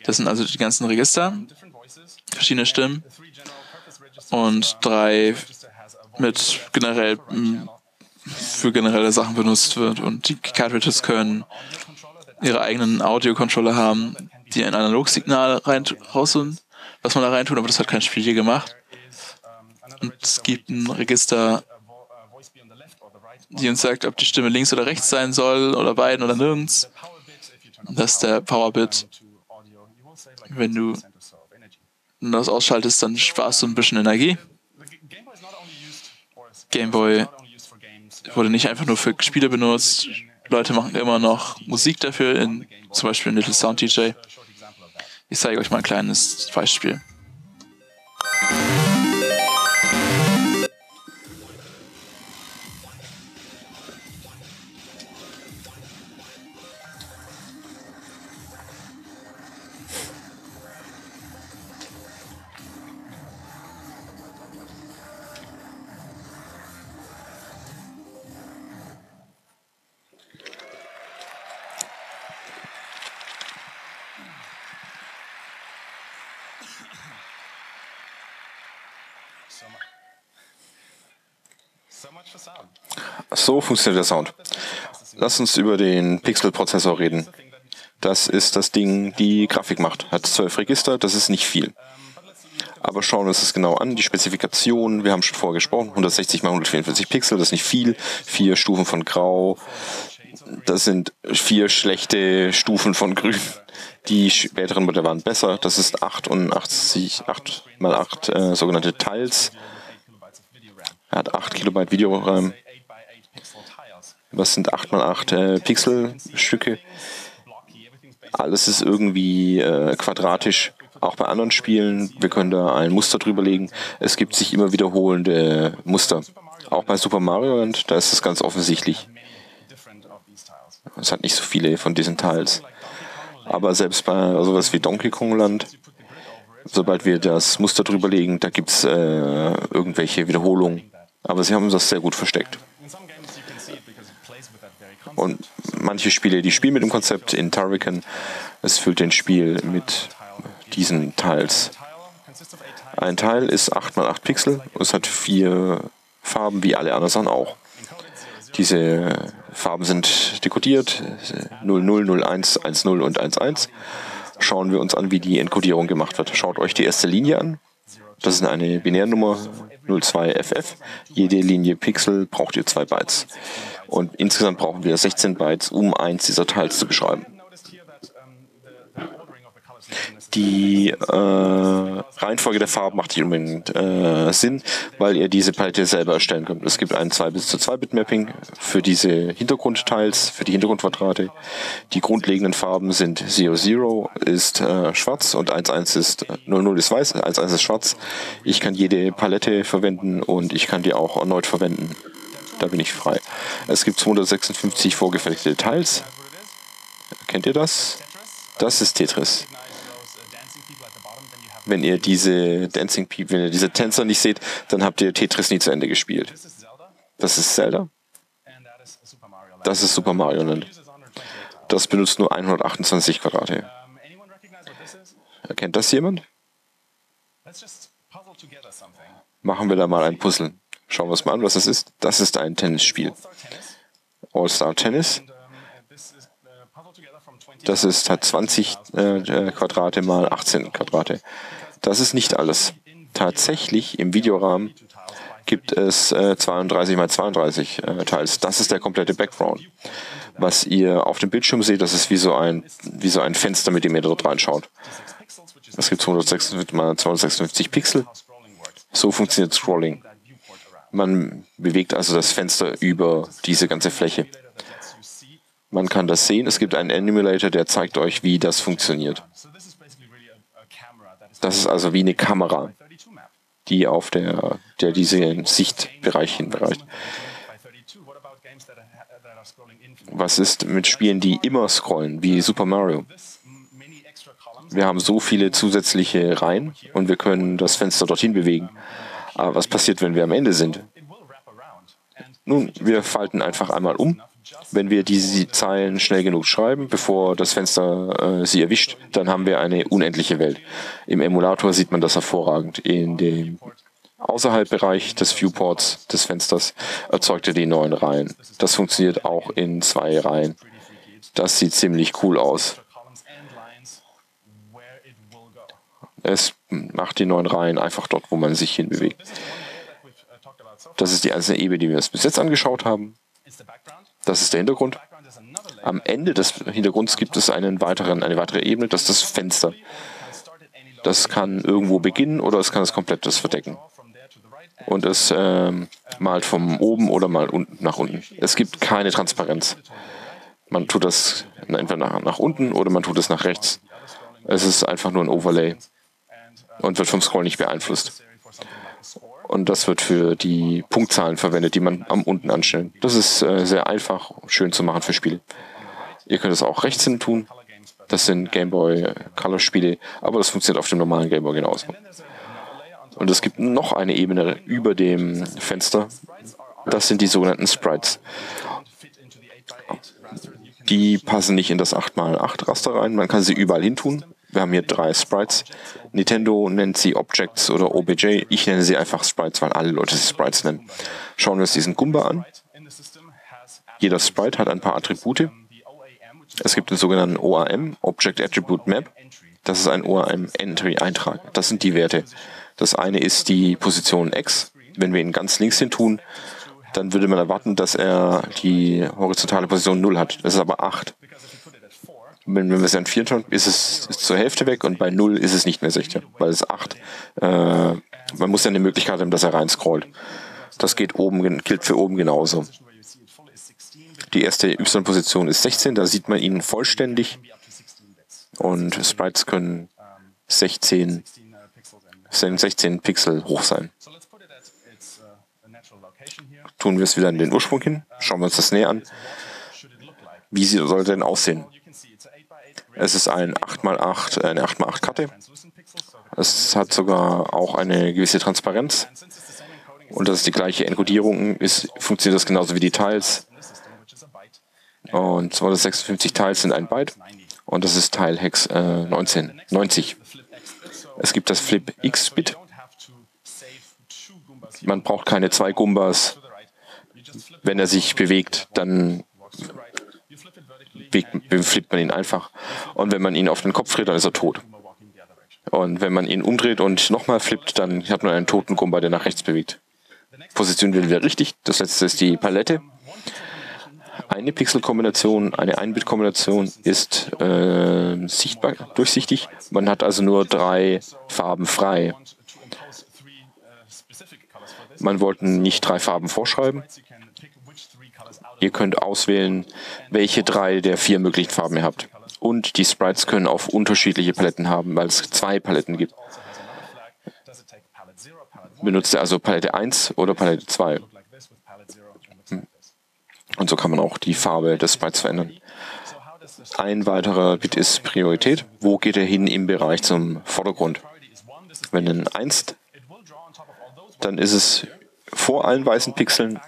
Das sind also die ganzen Register, verschiedene Stimmen und drei mit generell für generelle Sachen benutzt wird. Und die Cartridges können ihre eigenen Audio-Controller haben, die ein Analogsignal rein rausholen, was man da reintut, aber das hat kein Spiel hier gemacht. Und es gibt ein Register, die uns sagt, ob die Stimme links oder rechts sein soll, oder beiden oder nirgends. Das ist der Powerbit. Wenn du das ausschaltest, dann sparst du ein bisschen Energie. Game Boy wurde nicht einfach nur für Spiele benutzt. Leute machen immer noch Musik dafür, in, zum Beispiel in Little Sound D J. Ich zeige euch mal ein kleines Beispiel. So funktioniert der Sound. Lass uns über den Pixel-Prozessor reden. Das ist das Ding, die Grafik macht. Hat zwölf Register, das ist nicht viel. Aber schauen wir uns das genau an. Die Spezifikationen, wir haben schon vorher gesprochen, hundertsechzig mal hundertvierundvierzig Pixel, das ist nicht viel. Vier Stufen von Grau, das sind vier schlechte Stufen von Grün. Die späteren Modelle waren besser. Das ist acht mal acht äh, sogenannte Tiles. Er hat acht Kilobyte Videoraum. Was sind acht mal acht äh, Pixelstücke? Alles ist irgendwie äh, quadratisch, auch bei anderen Spielen. Wir können da ein Muster drüber legen. Es gibt sich immer wiederholende Muster. Auch bei Super Mario Land, da ist das ganz offensichtlich. Es hat nicht so viele von diesen Teils. Aber selbst bei sowas wie Donkey Kong Land, sobald wir das Muster drüber legen, da gibt es äh, irgendwelche Wiederholungen. Aber sie haben das sehr gut versteckt. Und manche Spiele, die spielen mit dem Konzept in Turrican. Es füllt den Spiel mit diesen Teils. Ein Teil ist acht mal acht Pixel und es hat vier Farben, wie alle anderen Sachen auch. Diese Farben sind dekodiert, null null, null eins, eins null und eins eins. Schauen wir uns an, wie die Enkodierung gemacht wird. Schaut euch die erste Linie an. Das ist eine Binärnummer null zwei F F. Jede Linie Pixel braucht ihr zwei Bytes. Und insgesamt brauchen wir sechzehn Bytes, um eins dieser Teils zu beschreiben. Die äh, Reihenfolge der Farben macht nicht unbedingt äh, Sinn, weil ihr diese Palette selber erstellen könnt. Es gibt ein zwei bis zu zwei Bit Mapping für diese Hintergrundteils, für die Hintergrundquadrate. Die grundlegenden Farben sind null null ist äh, schwarz und eins eins ist null null ist weiß, eins eins ist schwarz. Ich kann jede Palette verwenden und ich kann die auch erneut verwenden. Da bin ich frei. Es gibt zweihundertsechsundfünfzig vorgefertigte Teils. Kennt ihr das? Das ist Tetris. Wenn ihr diese Dancing People, wenn ihr diese Tänzer nicht seht, dann habt ihr Tetris nie zu Ende gespielt. Das ist Zelda. Das ist Super Mario Land. Das benutzt nur hundertachtundzwanzig Quadrate. Erkennt das jemand? Machen wir da mal ein Puzzle. Schauen wir uns mal an, was das ist. Das ist ein Tennisspiel. All-Star Tennis. Das ist, hat zwanzig äh, Quadrate mal achtzehn Quadrate. Das ist nicht alles. Tatsächlich im Videorahmen gibt es äh, zweiunddreißig mal zweiunddreißig äh, Teils. Das ist der komplette Background. Was ihr auf dem Bildschirm seht, das ist wie so ein, wie so ein Fenster, mit dem ihr dort reinschaut. Es gibt zweihundertsechsundfünfzig mal zweihundertsechsundfünfzig Pixel. So funktioniert Scrolling. Man bewegt also das Fenster über diese ganze Fläche. Man kann das sehen. Es gibt einen Emulator, der zeigt euch, wie das funktioniert. Das ist also wie eine Kamera, die auf der, der diesen Sichtbereich hinreicht. Was ist mit Spielen, die immer scrollen, wie Super Mario? Wir haben so viele zusätzliche Reihen und wir können das Fenster dorthin bewegen. Aber was passiert, wenn wir am Ende sind? Nun, wir falten einfach einmal um. Wenn wir diese Zeilen schnell genug schreiben, bevor das Fenster äh, sie erwischt, dann haben wir eine unendliche Welt. Im Emulator sieht man das hervorragend. In dem Außerhalbbereich des Viewports des Fensters erzeugt er die neuen Reihen. Das funktioniert auch in zwei Reihen. Das sieht ziemlich cool aus. Es macht die neuen Reihen einfach dort, wo man sich hinbewegt. Das ist die einzelne Ebene, die wir uns bis jetzt angeschaut haben. Das ist der Hintergrund. Am Ende des Hintergrunds gibt es einen weiteren, eine weitere Ebene, das ist das Fenster. Das kann irgendwo beginnen oder es kann es komplett das verdecken. Und es äh, malt von oben oder mal unten nach unten. Es gibt keine Transparenz. Man tut das entweder nach, nach unten oder man tut es nach rechts. Es ist einfach nur ein Overlay und wird vom Scroll nicht beeinflusst. Und das wird für die Punktzahlen verwendet, die man am unten anstellt. Das ist äh, sehr einfach, schön zu machen für Spiele. Ihr könnt es auch rechts hin tun. Das sind Game Boy Color Spiele, aber das funktioniert auf dem normalen Game Boy genauso. Und es gibt noch eine Ebene über dem Fenster. Das sind die sogenannten Sprites. Die passen nicht in das acht mal acht Raster rein. Man kann sie überall hin tun. Wir haben hier drei Sprites. Nintendo nennt sie Objects oder O B J. Ich nenne sie einfach Sprites, weil alle Leute sie Sprites nennen. Schauen wir uns diesen Goomba an. Jeder Sprite hat ein paar Attribute. Es gibt den sogenannten O A M, Object Attribute Map. Das ist ein O A M-Entry-Eintrag. Das sind die Werte. Das eine ist die Position X. Wenn wir ihn ganz links hin tun, dann würde man erwarten, dass er die horizontale Position null hat. Das ist aber acht. Wenn wir es an vier tun, ist es zur Hälfte weg und bei null ist es nicht mehr sicher, weil es acht. Äh, man muss ja eine Möglichkeit haben, dass er reinscrollt. Das geht oben, gilt für oben genauso. Die erste Y-Position ist sechzehn, da sieht man ihn vollständig. und Sprites können sechzehn Pixel hoch sein. Tun wir es wieder in den Ursprung hin, schauen wir uns das näher an. Wie soll denn aussehen? Es ist ein acht mal acht, eine acht mal acht Karte. Es hat sogar auch eine gewisse Transparenz. Und das ist die gleiche Enkodierung. Ist, funktioniert das genauso wie die Tiles. Und zweihundertsechsundfünfzig Tiles sind ein Byte. Und das ist Tile Hex äh, neunzehn, neunzig. Es gibt das Flip X-Bit. Man braucht keine zwei Gumbas. Wenn er sich bewegt, dann flippt man ihn einfach. Und wenn man ihn auf den Kopf dreht, dann ist er tot. Und wenn man ihn umdreht und nochmal flippt, dann hat man einen toten Gumba, der nach rechts bewegt. Position wird wieder richtig. Das letzte ist die Palette. Eine Pixelkombination, eine Ein-Bit-Kombination ist äh, sichtbar, durchsichtig. Man hat also nur drei Farben frei. Man wollte nicht drei Farben vorschreiben. Ihr könnt auswählen, welche drei der vier möglichen Farben ihr habt. Und die Sprites können auf unterschiedliche Paletten haben, weil es zwei Paletten gibt. Benutzt ihr also Palette eins oder Palette zwei. Und so kann man auch die Farbe des Sprites verändern. Ein weiterer Bit ist Priorität. Wo geht er hin im Bereich zum Vordergrund? Wenn ein eins, dann ist es vor allen weißen Pixeln.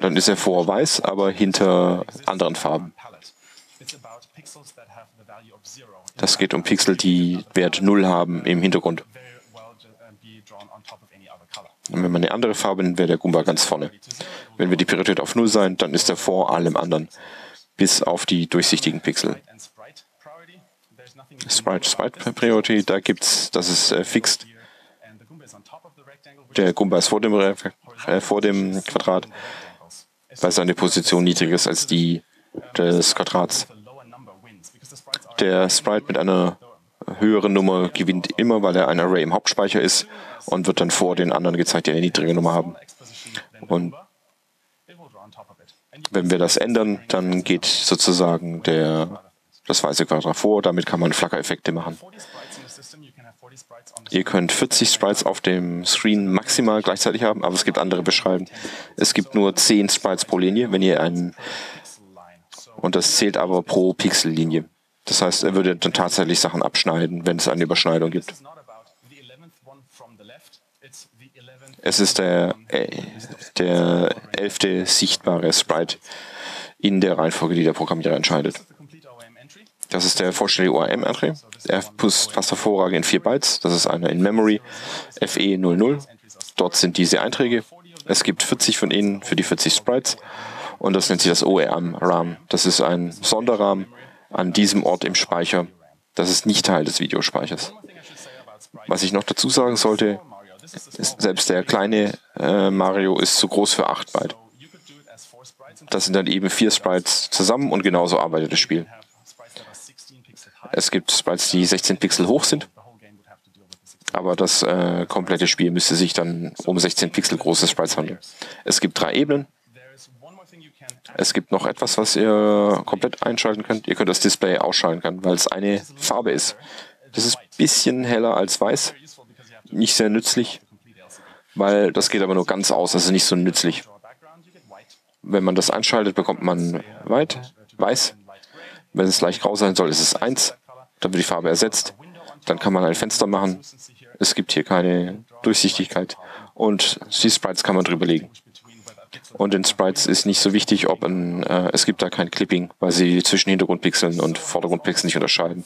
Dann ist er vor weiß, aber hinter anderen Farben. Das geht um Pixel, die Wert null haben im Hintergrund. Und wenn man eine andere Farbe nimmt, wäre der Goomba ganz vorne. Wenn wir die Priorität auf null sein, dann ist er vor allem anderen, bis auf die durchsichtigen Pixel. Sprite, Sprite Priority, da gibt's, das ist äh, fixed. Der Goomba ist vor dem, äh, vor dem Quadrat, weil seine Position niedriger ist als die des Quadrats. Der Sprite mit einer höheren Nummer gewinnt immer, weil er ein Array im Hauptspeicher ist und wird dann vor den anderen gezeigt, die eine niedrige Nummer haben. Und wenn wir das ändern, dann geht sozusagen der, das weiße Quadrat vor. Damit kann man Flacker-Effekte machen. Ihr könnt vierzig Sprites auf dem Screen maximal gleichzeitig haben, aber es gibt andere Beschreibungen. Es gibt nur zehn Sprites pro Linie, wenn ihr einen, und das zählt aber pro Pixellinie. Das heißt, er würde dann tatsächlich Sachen abschneiden, wenn es eine Überschneidung gibt. Es ist der, äh, der elfte sichtbare Sprite in der Reihenfolge, die der Programmierer entscheidet. Das ist der vollständige O R M-Entry. Er passt hervorragend in vier Bytes. Das ist einer in Memory, F E null null. Dort sind diese Einträge. Es gibt vierzig von ihnen für die vierzig Sprites. Und das nennt sich das O R M-Rahmen. Das ist ein Sonderrahmen an diesem Ort im Speicher. Das ist nicht Teil des Videospeichers. Was ich noch dazu sagen sollte, ist, selbst der kleine äh, Mario ist zu groß für acht Byte. Das sind dann eben vier Sprites zusammen und genauso arbeitet das Spiel. Es gibt Sprites, die sechzehn Pixel hoch sind, aber das äh, komplette Spiel müsste sich dann um sechzehn Pixel große Sprites handeln. Es gibt drei Ebenen. Es gibt noch etwas, was ihr komplett einschalten könnt. Ihr könnt das Display ausschalten können, weil es eine Farbe ist. Das ist ein bisschen heller als weiß. Nicht sehr nützlich, weil das geht aber nur ganz aus. Das ist nicht so nützlich. Wenn man das einschaltet, bekommt man weit, weiß. Wenn es leicht grau sein soll, ist es eins. Dann wird die Farbe ersetzt. Dann kann man ein Fenster machen. Es gibt hier keine Durchsichtigkeit. Und die Sprites kann man drüberlegen. Und in Sprites ist nicht so wichtig, ob ein, äh, es gibt da kein Clipping, weil sie zwischen Hintergrundpixeln und Vordergrundpixeln nicht unterscheiden.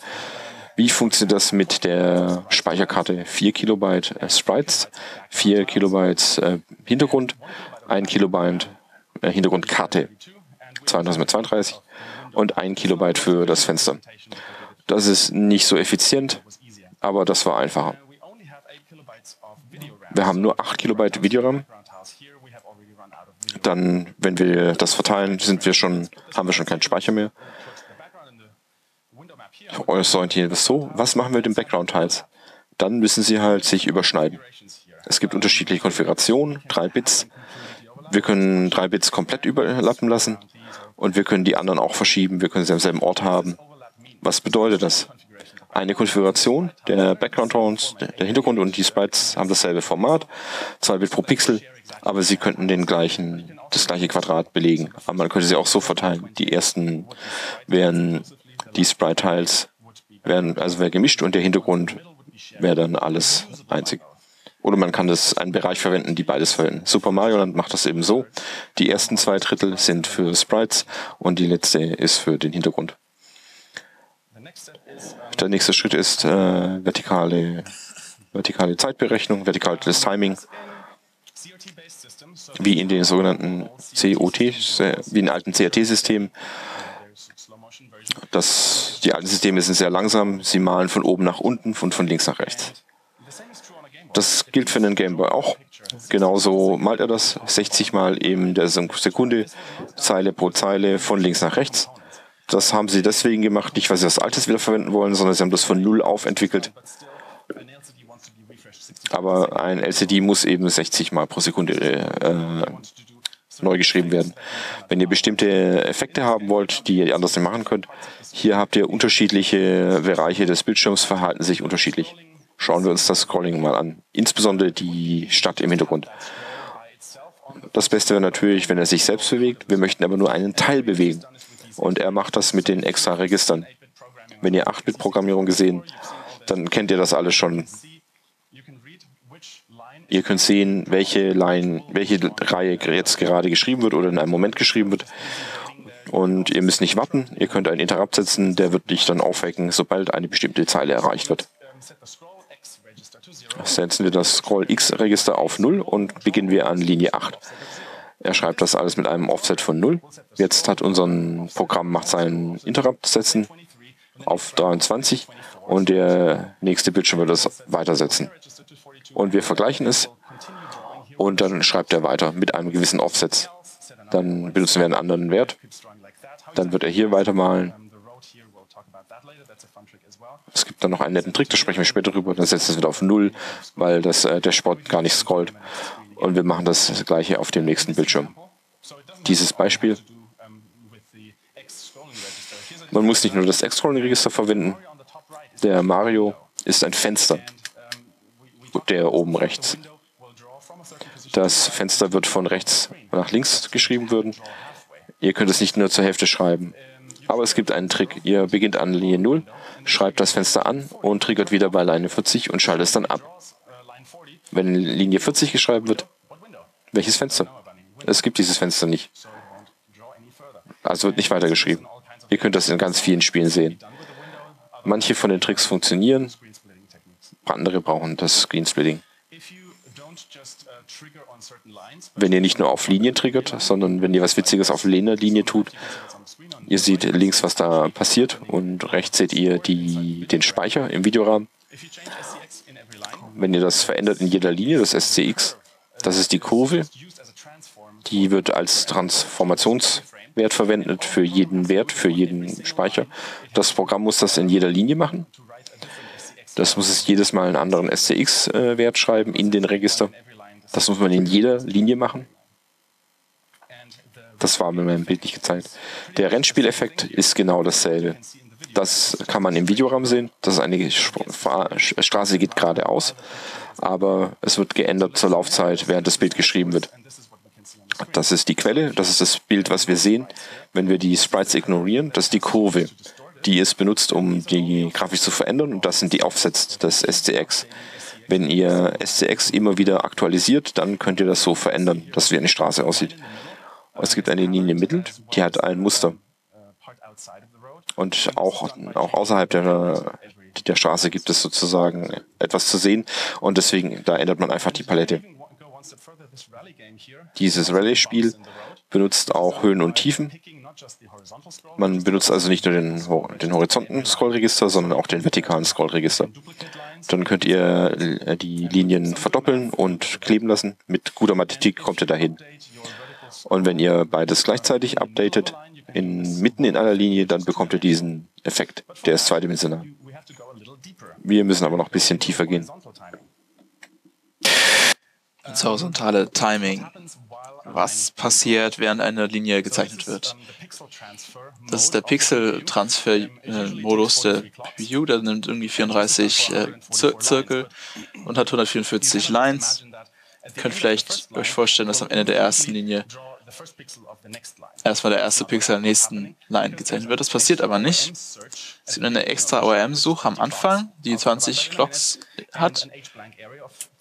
Wie funktioniert das mit der Speicherkarte? vier Kilobyte äh, Sprites, vier Kilobyte äh, Hintergrund, ein Kilobyte äh, Hintergrundkarte, zweiunddreißig mal zweiunddreißig und ein Kilobyte für das Fenster. Das ist nicht so effizient, aber das war einfacher. Wir haben nur acht Kilobyte Videoram. Dann, wenn wir das verteilen, sind wir schon, haben wir schon keinen Speicher mehr. Ich orientiere das so. Was machen wir mit den Background-Tiles? Dann müssen sie halt sich überschneiden. Es gibt unterschiedliche Konfigurationen, drei Bits. wir können drei Bits komplett überlappen lassen und wir können die anderen auch verschieben. Wir können sie am selben Ort haben. Was bedeutet das? Eine Konfiguration, der Background-Tones, der Hintergrund und die Sprites haben dasselbe Format, zwei Bit pro Pixel, aber sie könnten den gleichen, das gleiche Quadrat belegen. Aber man könnte sie auch so verteilen. Die ersten wären die Sprite-Tiles, wären, also wäre gemischt und der Hintergrund wäre dann alles einzig. Oder man kann das einen Bereich verwenden, die beides verwenden. Super Mario Land macht das eben so. Die ersten zwei Drittel sind für Sprites und die letzte ist für den Hintergrund. Der nächste Schritt ist äh, vertikale, vertikale Zeitberechnung, vertikales Timing, wie in den sogenannten C O T, wie in alten C A T-Systemen. Die alten Systeme sind sehr langsam, sie malen von oben nach unten und von links nach rechts. Das gilt für den Game Boy auch. Genauso malt er das sechzig Mal eben der Sekunde, Zeile pro Zeile von links nach rechts. Das haben sie deswegen gemacht, nicht weil sie das Altes wieder verwenden wollen, sondern sie haben das von Null auf entwickelt. Aber ein L C D muss eben sechzig Mal pro Sekunde äh, neu geschrieben werden. Wenn ihr bestimmte Effekte haben wollt, die ihr anders nicht machen könnt, hier habt ihr unterschiedliche Bereiche des Bildschirms, verhalten sich unterschiedlich. Schauen wir uns das Scrolling mal an, insbesondere die Stadt im Hintergrund. Das Beste wäre natürlich, wenn er sich selbst bewegt, wir möchten aber nur einen Teil bewegen. Und er macht das mit den extra Registern. Wenn ihr acht Bit Programmierung gesehen, dann kennt ihr das alles schon. Ihr könnt sehen, welche, Line, welche Reihe jetzt gerade geschrieben wird oder in einem Moment geschrieben wird. Und ihr müsst nicht warten. Ihr könnt einen Interrupt setzen, der wird dich dann aufwecken, sobald eine bestimmte Zeile erreicht wird. Setzen wir das Scroll-X-Register auf null und beginnen wir an Linie acht. Er schreibt das alles mit einem Offset von null. Jetzt hat unser Programm macht seinen Interrupt setzen auf dreiundzwanzig und der nächste Bildschirm wird das weitersetzen. Und wir vergleichen es und dann schreibt er weiter mit einem gewissen Offset. Dann benutzen wir einen anderen Wert. Dann wird er hier weitermalen. Es gibt dann noch einen netten Trick, da sprechen wir später drüber. Dann setzt es wieder auf null, weil das äh, Dashboard gar nicht scrollt. Und wir machen das Gleiche auf dem nächsten Bildschirm. Dieses Beispiel. Man muss nicht nur das X-Scrolling-Register verwenden. Der Mario ist ein Fenster, der oben rechts. Das Fenster wird von rechts nach links geschrieben werden. Ihr könnt es nicht nur zur Hälfte schreiben. Aber es gibt einen Trick. Ihr beginnt an Linie null, schreibt das Fenster an und triggert wieder bei Linie vierzig und schaltet es dann ab. Wenn Linie vierzig geschrieben wird, welches Fenster? Es gibt dieses Fenster nicht. Also wird nicht weitergeschrieben. Ihr könnt das in ganz vielen Spielen sehen. Manche von den Tricks funktionieren, andere brauchen das Screensplitting. Wenn ihr nicht nur auf Linien triggert, sondern wenn ihr was Witziges auf einer Linie tut, ihr seht links, was da passiert und rechts seht ihr die, den Speicher im Videorahmen. Wenn ihr das verändert in jeder Linie, das S C X, das ist die Kurve, die wird als Transformationswert verwendet für jeden Wert, für jeden Speicher. Das Programm muss das in jeder Linie machen. Das muss es jedes Mal einen anderen S C X-Wert schreiben in den Register. Das muss man in jeder Linie machen. Das war mir in meinem Bild nicht gezeigt. Der Rennspieleffekt ist genau dasselbe. Das kann man im Videoraum sehen. Das ist eine Straße, die geht geradeaus, aber es wird geändert zur Laufzeit, während das Bild geschrieben wird. Das ist die Quelle, das ist das Bild, was wir sehen, wenn wir die Sprites ignorieren. Das ist die Kurve, die ist benutzt, um die Grafik zu verändern, und das sind die Offsets des S C X. Wenn ihr S C X immer wieder aktualisiert, dann könnt ihr das so verändern, dass wie eine Straße aussieht. Es gibt eine Linie im Mittel, die hat ein Muster. Und auch, auch außerhalb der, der Straße gibt es sozusagen etwas zu sehen. Und deswegen, da ändert man einfach die Palette. Dieses Rallye-Spiel benutzt auch Höhen und Tiefen. Man benutzt also nicht nur den, den horizonten Scrollregister, sondern auch den vertikalen Scrollregister. Dann könnt ihr die Linien verdoppeln und kleben lassen. Mit guter Mathematik kommt ihr dahin. Und wenn ihr beides gleichzeitig updatet, in, mitten in einer Linie, dann bekommt ihr diesen Effekt. Der ist zweidimensional. Wir müssen aber noch ein bisschen tiefer gehen. ins horizontale Timing, was passiert, während eine Linie gezeichnet wird. Das ist der Pixel-Transfer-Modus der View, der nimmt irgendwie vierunddreißig äh, Zir Zirkel und hat hundertvierundvierzig Lines. Ihr könnt vielleicht euch vorstellen, dass am Ende der ersten Linie erstmal der erste Pixel der nächsten Line gezeichnet wird. Das passiert aber nicht. Es gibt eine extra O R M-Suche am Anfang, die zwanzig Clocks hat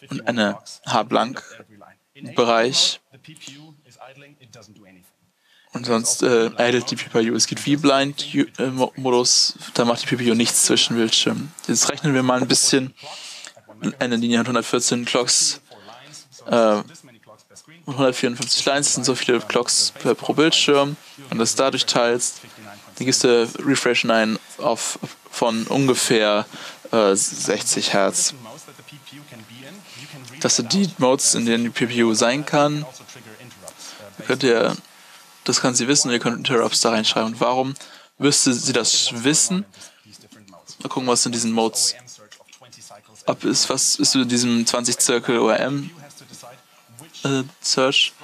und eine H-Blank-Bereich. Und sonst äh, idelt die P P U. Es gibt V-Blind-Modus, da macht die P P U nichts zwischen Bildschirmen. Jetzt rechnen wir mal ein bisschen. Eine Linie hat hundertvierzehn Clocks äh, und hundertvierundfünfzig Lines, sind so viele Clocks per, pro Bildschirm. Und das dadurch teilst, dann gibst du Refresh ein auf, von ungefähr äh, sechzig Hertz. Das sind die Modes, in denen die P P U sein kann. Könnt ihr, das kann sie wissen, und ihr könnt Interrupts da reinschreiben. Und warum müsste sie das wissen? Mal gucken, was in diesen Modes ab ist. Was ist in diesem zwanzig Zirkel O R M-Search? Äh,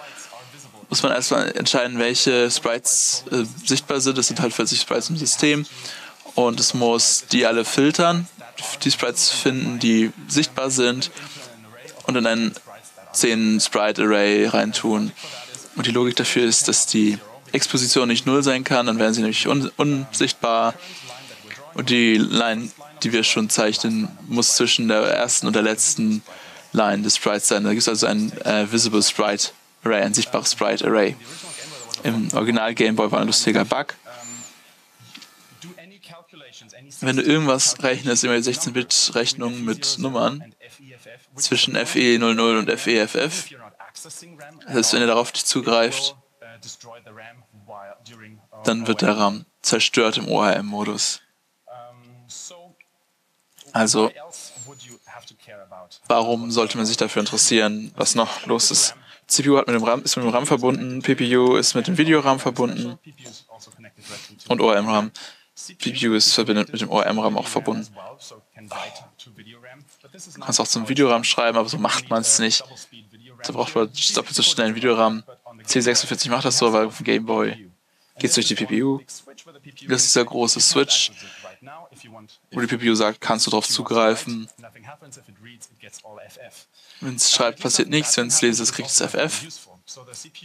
Muss man erstmal entscheiden, welche Sprites äh, sichtbar sind. Es sind halt vierzig Sprites im System. Und es muss die alle filtern, die Sprites finden, die sichtbar sind, und in ein zehn Sprite Array reintun. Und die Logik dafür ist, dass die Exposition nicht null sein kann, dann werden sie nämlich un unsichtbar. Und die Line, die wir schon zeichnen, muss zwischen der ersten und der letzten Line des Sprites sein. Da gibt es also ein äh, Visible Sprite Array, ein sichtbares Sprite Array. Im Original Game Boy war ein lustiger Bug. Wenn du irgendwas rechnest, immer sechzehn Bit Rechnungen mit Nummern zwischen F E null null und F E F F, das heißt, wenn ihr darauf nicht zugreift, dann wird der RAM zerstört im O R M-Modus. Also, warum sollte man sich dafür interessieren, was noch los ist? C P U hat mit dem RAM, ist mit dem RAM verbunden, P P U ist mit dem Videoram verbunden und O R M-RAM. P P U ist verbindet mit dem O R M-RAM auch verbunden. Du kannst auch zum Videoram schreiben, aber so macht man es nicht. Da braucht man doppelt so schnell einen Videoram. C sechsundvierzig macht das so, weil auf dem Game Boy geht es durch die P P U. Das ist dieser große Switch, wo die P P U sagt, kannst du drauf zugreifen. Wenn es schreibt, passiert nichts. Wenn es lese, kriegt es F F.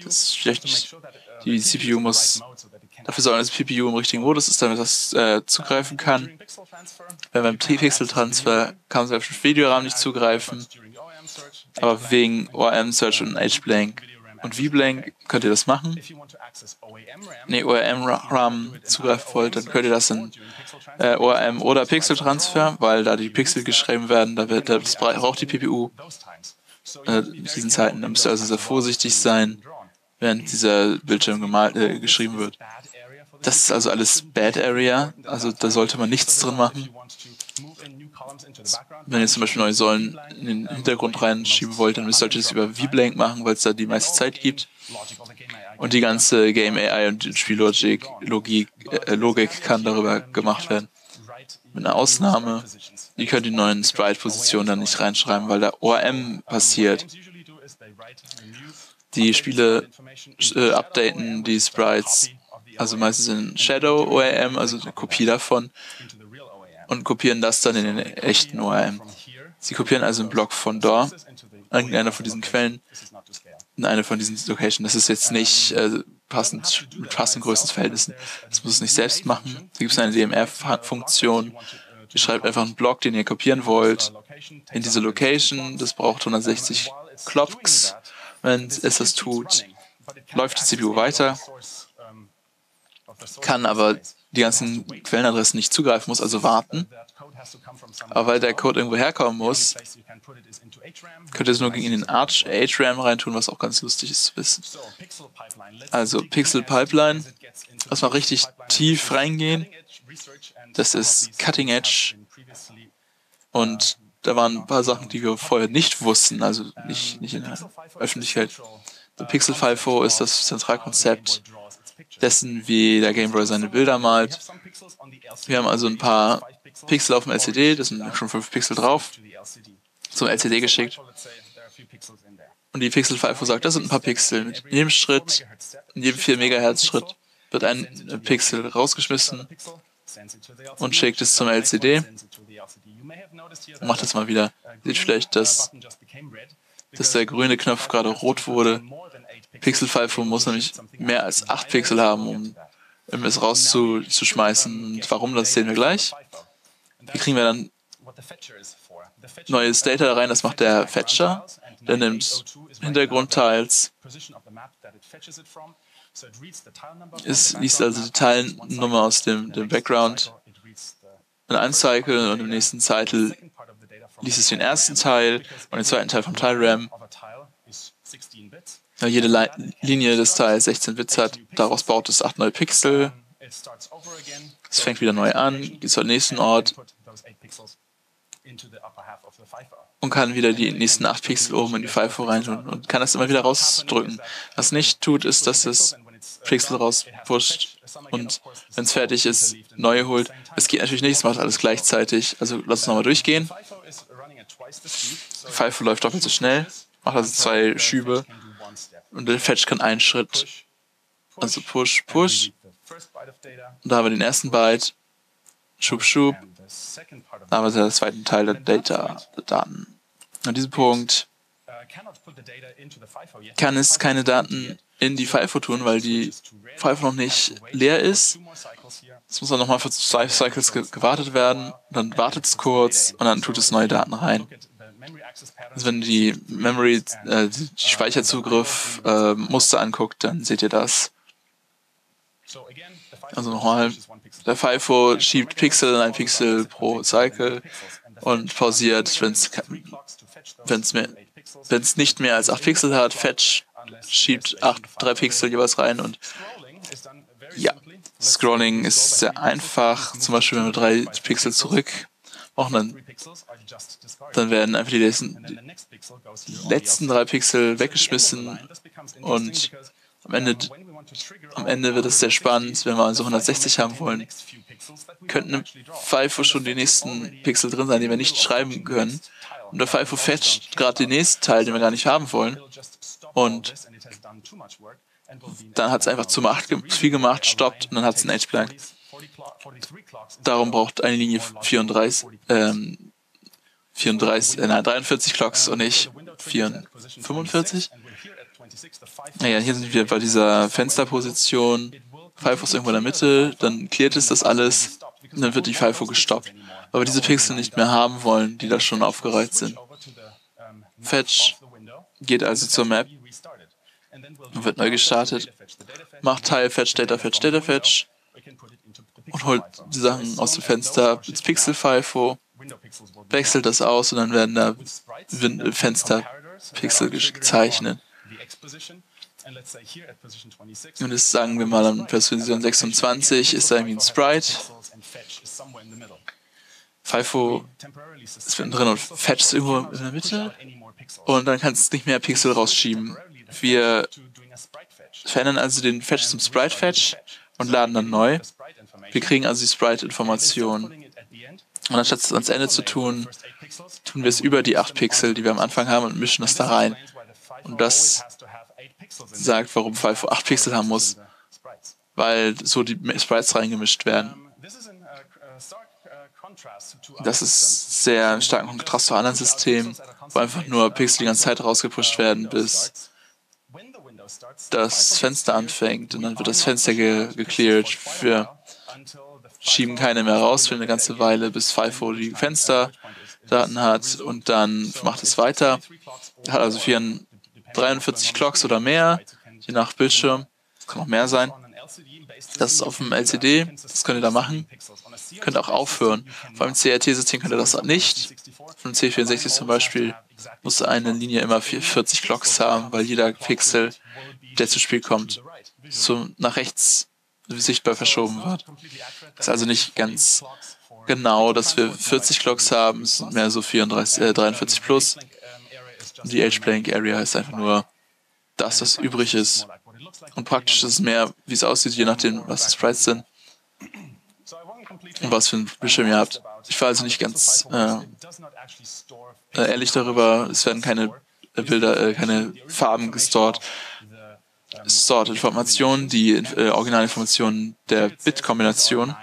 Das ist vielleicht nicht. Die C P U muss dafür sorgen, dass die P P U im richtigen Modus ist, damit das äh, zugreifen kann. Wenn beim T-Pixel-Transfer kann man auf den Videoram nicht zugreifen. Aber wegen O R M-Search und H-Blank und V-Blank könnt ihr das machen. Wenn ihr O R M-RAM zugreifen wollt, dann könnt ihr das in äh, O R M oder Pixel-Transfer, weil da die Pixel geschrieben werden, da wird, das braucht die P P U äh, in diesen Zeiten. Da müsst ihr also sehr vorsichtig sein, während dieser Bildschirm gemalt, äh, geschrieben wird. Das ist also alles Bad Area, also da sollte man nichts drin machen. Wenn ihr zum Beispiel neue Säulen in den Hintergrund reinschieben wollt, dann solltet ihr es über V-Blank machen, weil es da die meiste Zeit gibt. Und die ganze Game-A I und Spiellogik Logik, äh, Logik kann darüber gemacht werden. Mit einer Ausnahme, ihr könnt die neuen Sprite-Positionen dann nicht reinschreiben, weil da O R M passiert. Die Spiele äh, updaten die Sprites, also meistens in Shadow O R M, also eine Kopie davon, und kopieren das dann in den echten O R M. Sie kopieren also einen Block von da, irgendeiner von diesen Quellen, in eine von diesen Locations. Das ist jetzt nicht äh, passend, mit passenden Größenverhältnissen. Das muss es nicht selbst machen. Da gibt es eine D M R-Funktion. Ihr schreibt einfach einen Block, den ihr kopieren wollt, in diese Location. Das braucht hundertsechzig Clocks. Wenn es das tut, läuft die C P U weiter, kann aber die ganzen Quellenadressen nicht zugreifen, muss also warten. Aber weil der Code irgendwo herkommen muss, könnt ihr es nur in den Arch H RAM reintun, was auch ganz lustig ist zu wissen. Also Pixel Pipeline, lass mal richtig tief reingehen. Das ist Cutting Edge. Und da waren ein paar Sachen, die wir vorher nicht wussten, also nicht, nicht in der Öffentlichkeit. Der Pixel fünf Punkt null ist das Zentralkonzept dessen, wie der Game Boy seine Bilder malt. Wir haben also ein paar Pixel auf dem L C D, das sind schon fünf Pixel drauf, zum L C D geschickt. Und die Pixel fünf sagt, das sind ein paar Pixel. In jedem Schritt, in jedem vier Megahertz-Schritt wird ein Pixel rausgeschmissen und schickt es zum L C D. Macht das mal wieder. Seht vielleicht, dass, dass der grüne Knopf gerade rot wurde. Pixel fünf muss nämlich mehr als acht Pixel haben, um, um es rauszuschmeißen. Und warum, das sehen wir gleich. Hier kriegen wir dann neues Data rein, das macht der Fetcher. Der nimmt Hintergrundtiles, es liest also die Teilnummer aus dem, dem Background in einem Cycle und im nächsten Cycle liest es den ersten Teil und den zweiten Teil vom Tile-RAM. Ja, jede Li- Linie des Teils sechzehn Bits hat, daraus baut es acht neue Pixel. Es fängt wieder neu an, geht zum nächsten Ort und kann wieder die nächsten acht Pixel oben in die fünf rein tun und kann das immer wieder rausdrücken. Was nicht tut, ist, dass es Pixel rauspusht und wenn es fertig ist, neue holt. Es geht natürlich nicht, es macht alles gleichzeitig. Also lass uns nochmal durchgehen. fünf läuft doppelt so schnell, macht also zwei Schübe und der Fetch kann einen Schritt. Also Push, Push. Und da haben wir den ersten Byte. Schub, Schub. Da haben wir den zweiten Teil der Data, der Daten. An diesem Punkt kann es keine Daten in die FIFO tun, weil die FIFO noch nicht leer ist. Es muss dann nochmal für zwei Cycles ge- gewartet werden. Dann wartet es kurz und dann tut es neue Daten rein. Also wenn die Memory, äh, die Speicherzugriff äh, Muster anguckt, dann seht ihr das. Also nochmal, der FIFO schiebt Pixel in ein Pixel pro Cycle und pausiert, wenn es nicht mehr als acht Pixel hat, Fetch schiebt drei Pixel jeweils rein und ja, Scrolling ist sehr einfach, zum Beispiel wenn wir drei Pixel zurück machen, dann, dann werden einfach die letzten, die letzten drei Pixel weggeschmissen und Am Ende, am Ende wird es sehr spannend, wenn wir also hundertsechzig haben wollen. Könnten im FIFO schon die nächsten Pixel drin sein, die wir nicht schreiben können. Und der FIFO fetcht gerade den nächsten Teil, den wir gar nicht haben wollen. Und dann hat es einfach zu viel gemacht, stoppt und dann hat es einen H-Blank. Darum braucht eine Linie vierunddreißig, ähm, vierunddreißig, äh, nein, dreiundvierzig Clocks und nicht fünfundvierzig. Naja, hier sind wir bei dieser Fensterposition. FIFO ist irgendwo in der Mitte, dann klärt es das alles und dann wird die FIFO gestoppt, weil wir diese Pixel nicht mehr haben wollen, die da schon aufgereiht sind. Fetch geht also zur Map und wird neu gestartet, macht Teil Fetch, Data Fetch, Data Fetch und holt die Sachen aus dem Fenster ins Pixel FIFO, wechselt das aus und dann werden da Fensterpixel gezeichnet. Und jetzt sagen wir mal an Position sechsundzwanzig ist da irgendwie ein Sprite. FIFO ist drin und Fetch ist irgendwo in der Mitte. Und dann kannst es nicht mehr Pixel rausschieben. Wir verändern also den Fetch zum Sprite-Fetch und laden dann neu. Wir kriegen also die Sprite-Information. Und anstatt es ans Ende zu tun, tun wir es über die acht Pixel, die wir am Anfang haben, und mischen das da rein. Und das sagt, warum FIFO acht Pixel haben muss, weil so die Sprites reingemischt werden. Das ist sehr ein starker Kontrast zu anderen Systemen, wo einfach nur Pixel die ganze Zeit rausgepusht werden, bis das Fenster anfängt und dann wird das Fenster ge- gecleared. Wir schieben keine mehr raus für eine ganze Weile, bis FIFO die Fensterdaten hat und dann macht es weiter. Hat also vier dreiundvierzig Clocks oder mehr, je nach Bildschirm, das kann auch mehr sein. Das ist auf dem L C D, das könnt ihr da machen. Ihr könnt auch aufhören. Auf einem C R T-System könnt ihr das nicht. Auf einem C vierundsechzig zum Beispiel muss eine Linie immer vierzig Clocks haben, weil jeder Pixel, der zu Spiel kommt, so nach rechts sichtbar verschoben wird. Ist also nicht ganz genau, dass wir vierzig Clocks haben, es sind mehr so vierunddreißig, äh, dreiundvierzig plus. Die H-Blank-Area heißt einfach nur das, was übrig ist. Und praktisch ist es mehr, wie es aussieht, je nachdem, was die Sprites sind und was für ein Bildschirm ihr habt. Ich war also nicht ganz äh, ehrlich darüber. Es werden keine Bilder, äh, keine Farben gestort. Sort-Informationen, die äh, Originalinformationen der Bit-Kombination.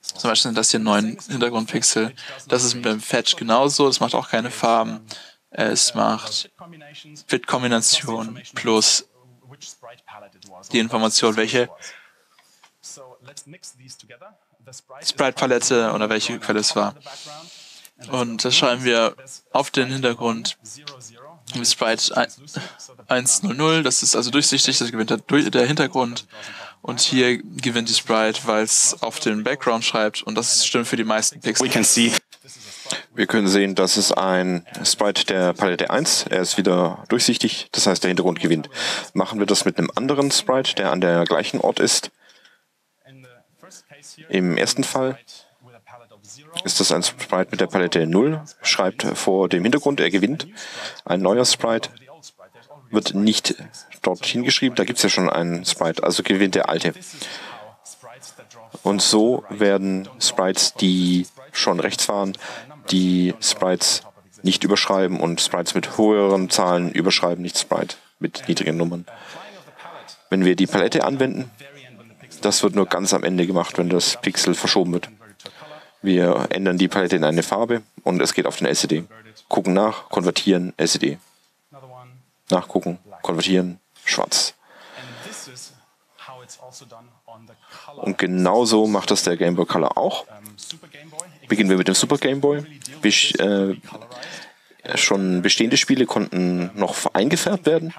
Zum Beispiel sind das hier neun Hintergrundpixel. Das ist mit dem Fetch genauso, das macht auch keine Farben. Es macht Bit-Kombination plus die Information, welche Sprite-Palette oder welche Quelle es war. Und das schreiben wir auf den Hintergrund mit Sprite eins null null. Das ist also durchsichtig, das gewinnt der Hintergrund. Und hier gewinnt die Sprite, weil es auf den Background schreibt. Und das stimmt für die meisten Pixel. Wir können sehen, das ist ein Sprite der Palette eins. Er ist wieder durchsichtig, das heißt, der Hintergrund gewinnt. Machen wir das mit einem anderen Sprite, der an der gleichen Ort ist. Im ersten Fall ist das ein Sprite mit der Palette null, schreibt vor dem Hintergrund, er gewinnt. Ein neuer Sprite wird nicht dorthin geschrieben, da gibt es ja schon einen Sprite, also gewinnt der alte. Und so werden Sprites, die schon rechts waren, die Sprites nicht überschreiben und Sprites mit höheren Zahlen überschreiben nicht Sprite mit niedrigen Nummern. Wenn wir die Palette anwenden, das wird nur ganz am Ende gemacht, wenn das Pixel verschoben wird. Wir ändern die Palette in eine Farbe und es geht auf den L C D. Gucken nach, konvertieren, L C D. Nachgucken, konvertieren, schwarz. Und genauso macht das der Game Boy Color auch. Beginnen wir mit dem Super Game Boy. Besch äh, schon bestehende Spiele konnten noch eingefärbt werden.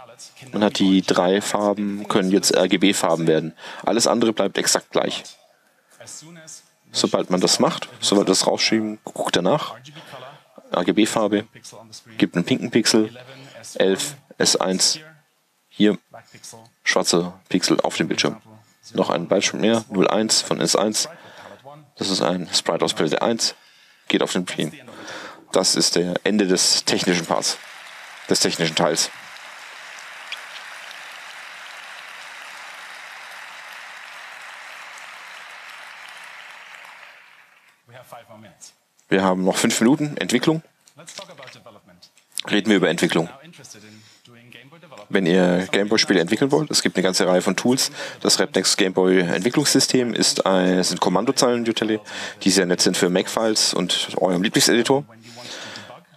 Man hat die drei Farben, können jetzt R G B-Farben werden. Alles andere bleibt exakt gleich. Sobald man das macht, sobald das rausschieben, guckt danach. R G B-Farbe, gibt einen pinken Pixel, elf, S eins, hier, schwarzer Pixel auf dem Bildschirm. Noch ein Beispiel mehr, null eins von S eins. Das ist ein Sprite aus Palette eins, geht auf den Prime. Das ist der Ende des technischen Parts, des technischen Teils. Wir haben noch fünf Minuten Entwicklung. Reden wir über Entwicklung. Wenn ihr Gameboy-Spiele entwickeln wollt, es gibt eine ganze Reihe von Tools. Das Repnex Gameboy-Entwicklungssystem ist ein, sind Kommandozeilen-Utility, die sehr nett sind für Mac-Files und eurem Lieblingseditor.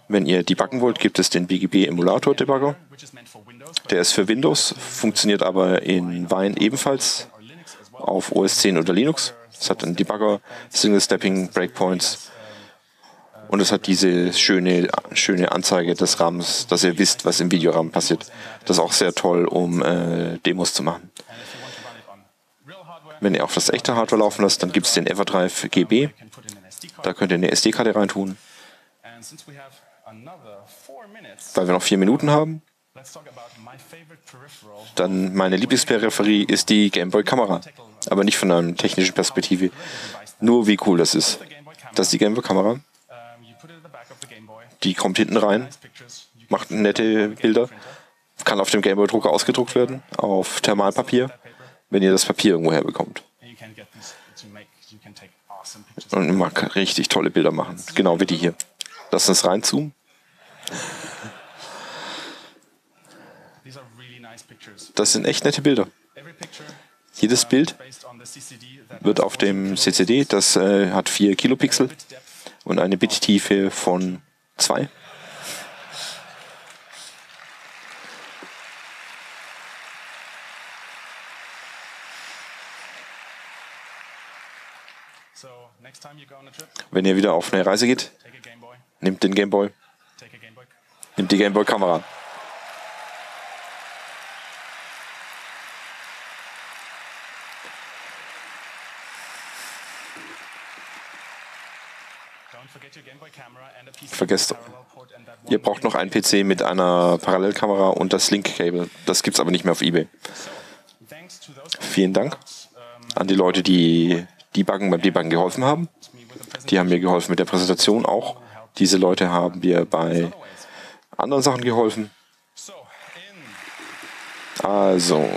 Wenn ihr debuggen wollt, gibt es den B G B-Emulator-Debugger. Der ist für Windows, funktioniert aber in Wine ebenfalls auf O S zehn oder Linux. Es hat einen Debugger, Single-Stepping, Breakpoints. Und es hat diese schöne, schöne Anzeige des R A Ms, dass ihr wisst, was im Videorahmen passiert. Das ist auch sehr toll, um äh, Demos zu machen. Wenn ihr auf das echte Hardware laufen lasst, dann gibt es den EverDrive G B. Da könnt ihr eine S D-Karte reintun. Weil wir noch vier Minuten haben, dann meine Lieblingsperipherie ist die Game Boy Kamera. Aber nicht von einer technischen Perspektive. Nur wie cool das ist. Das ist die Game Boy Kamera. Die kommt hinten rein, macht nette Bilder, kann auf dem Gameboy-Drucker ausgedruckt werden, auf Thermalpapier, wenn ihr das Papier irgendwo herbekommt. Und man kann richtig tolle Bilder machen, genau wie die hier. Lass uns reinzoomen. Das sind echt nette Bilder. Jedes Bild wird auf dem C C D, das äh, hat vier Kilopixel und eine Bittiefe von zwei. Wenn ihr wieder auf eine Reise geht, nehmt den Game Boy, nehmt die Game Boy Kamera. Vergesst, ihr braucht noch einen P C mit einer Parallelkamera und das Link-Cable. Das gibt es aber nicht mehr auf eBay. Vielen Dank an die Leute, die Debuggen beim Debuggen geholfen haben. Die haben mir geholfen mit der Präsentation auch. Diese Leute haben mir bei anderen Sachen geholfen. Also...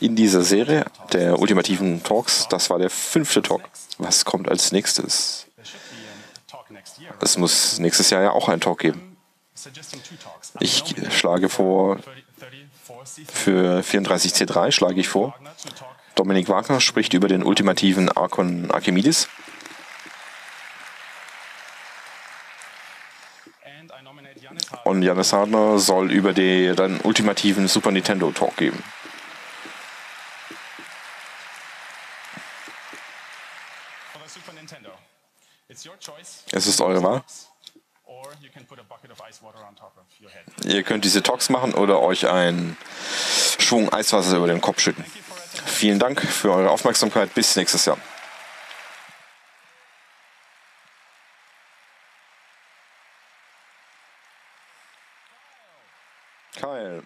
in dieser Serie der ultimativen Talks. Das war der fünfte Talk. Was kommt als nächstes? Es muss nächstes Jahr ja auch einen Talk geben. Ich schlage vor, für vierunddreißig C drei schlage ich vor, Dominik Wagner spricht über den ultimativen Archon Archimedes. Und Janis Hardner soll über den, den ultimativen Super Nintendo Talk geben. Es ist eure Wahl. Ihr könnt diese Talks machen oder euch einen Schwung Eiswasser über den Kopf schütten. Vielen Dank für eure Aufmerksamkeit. Bis nächstes Jahr. Kyle.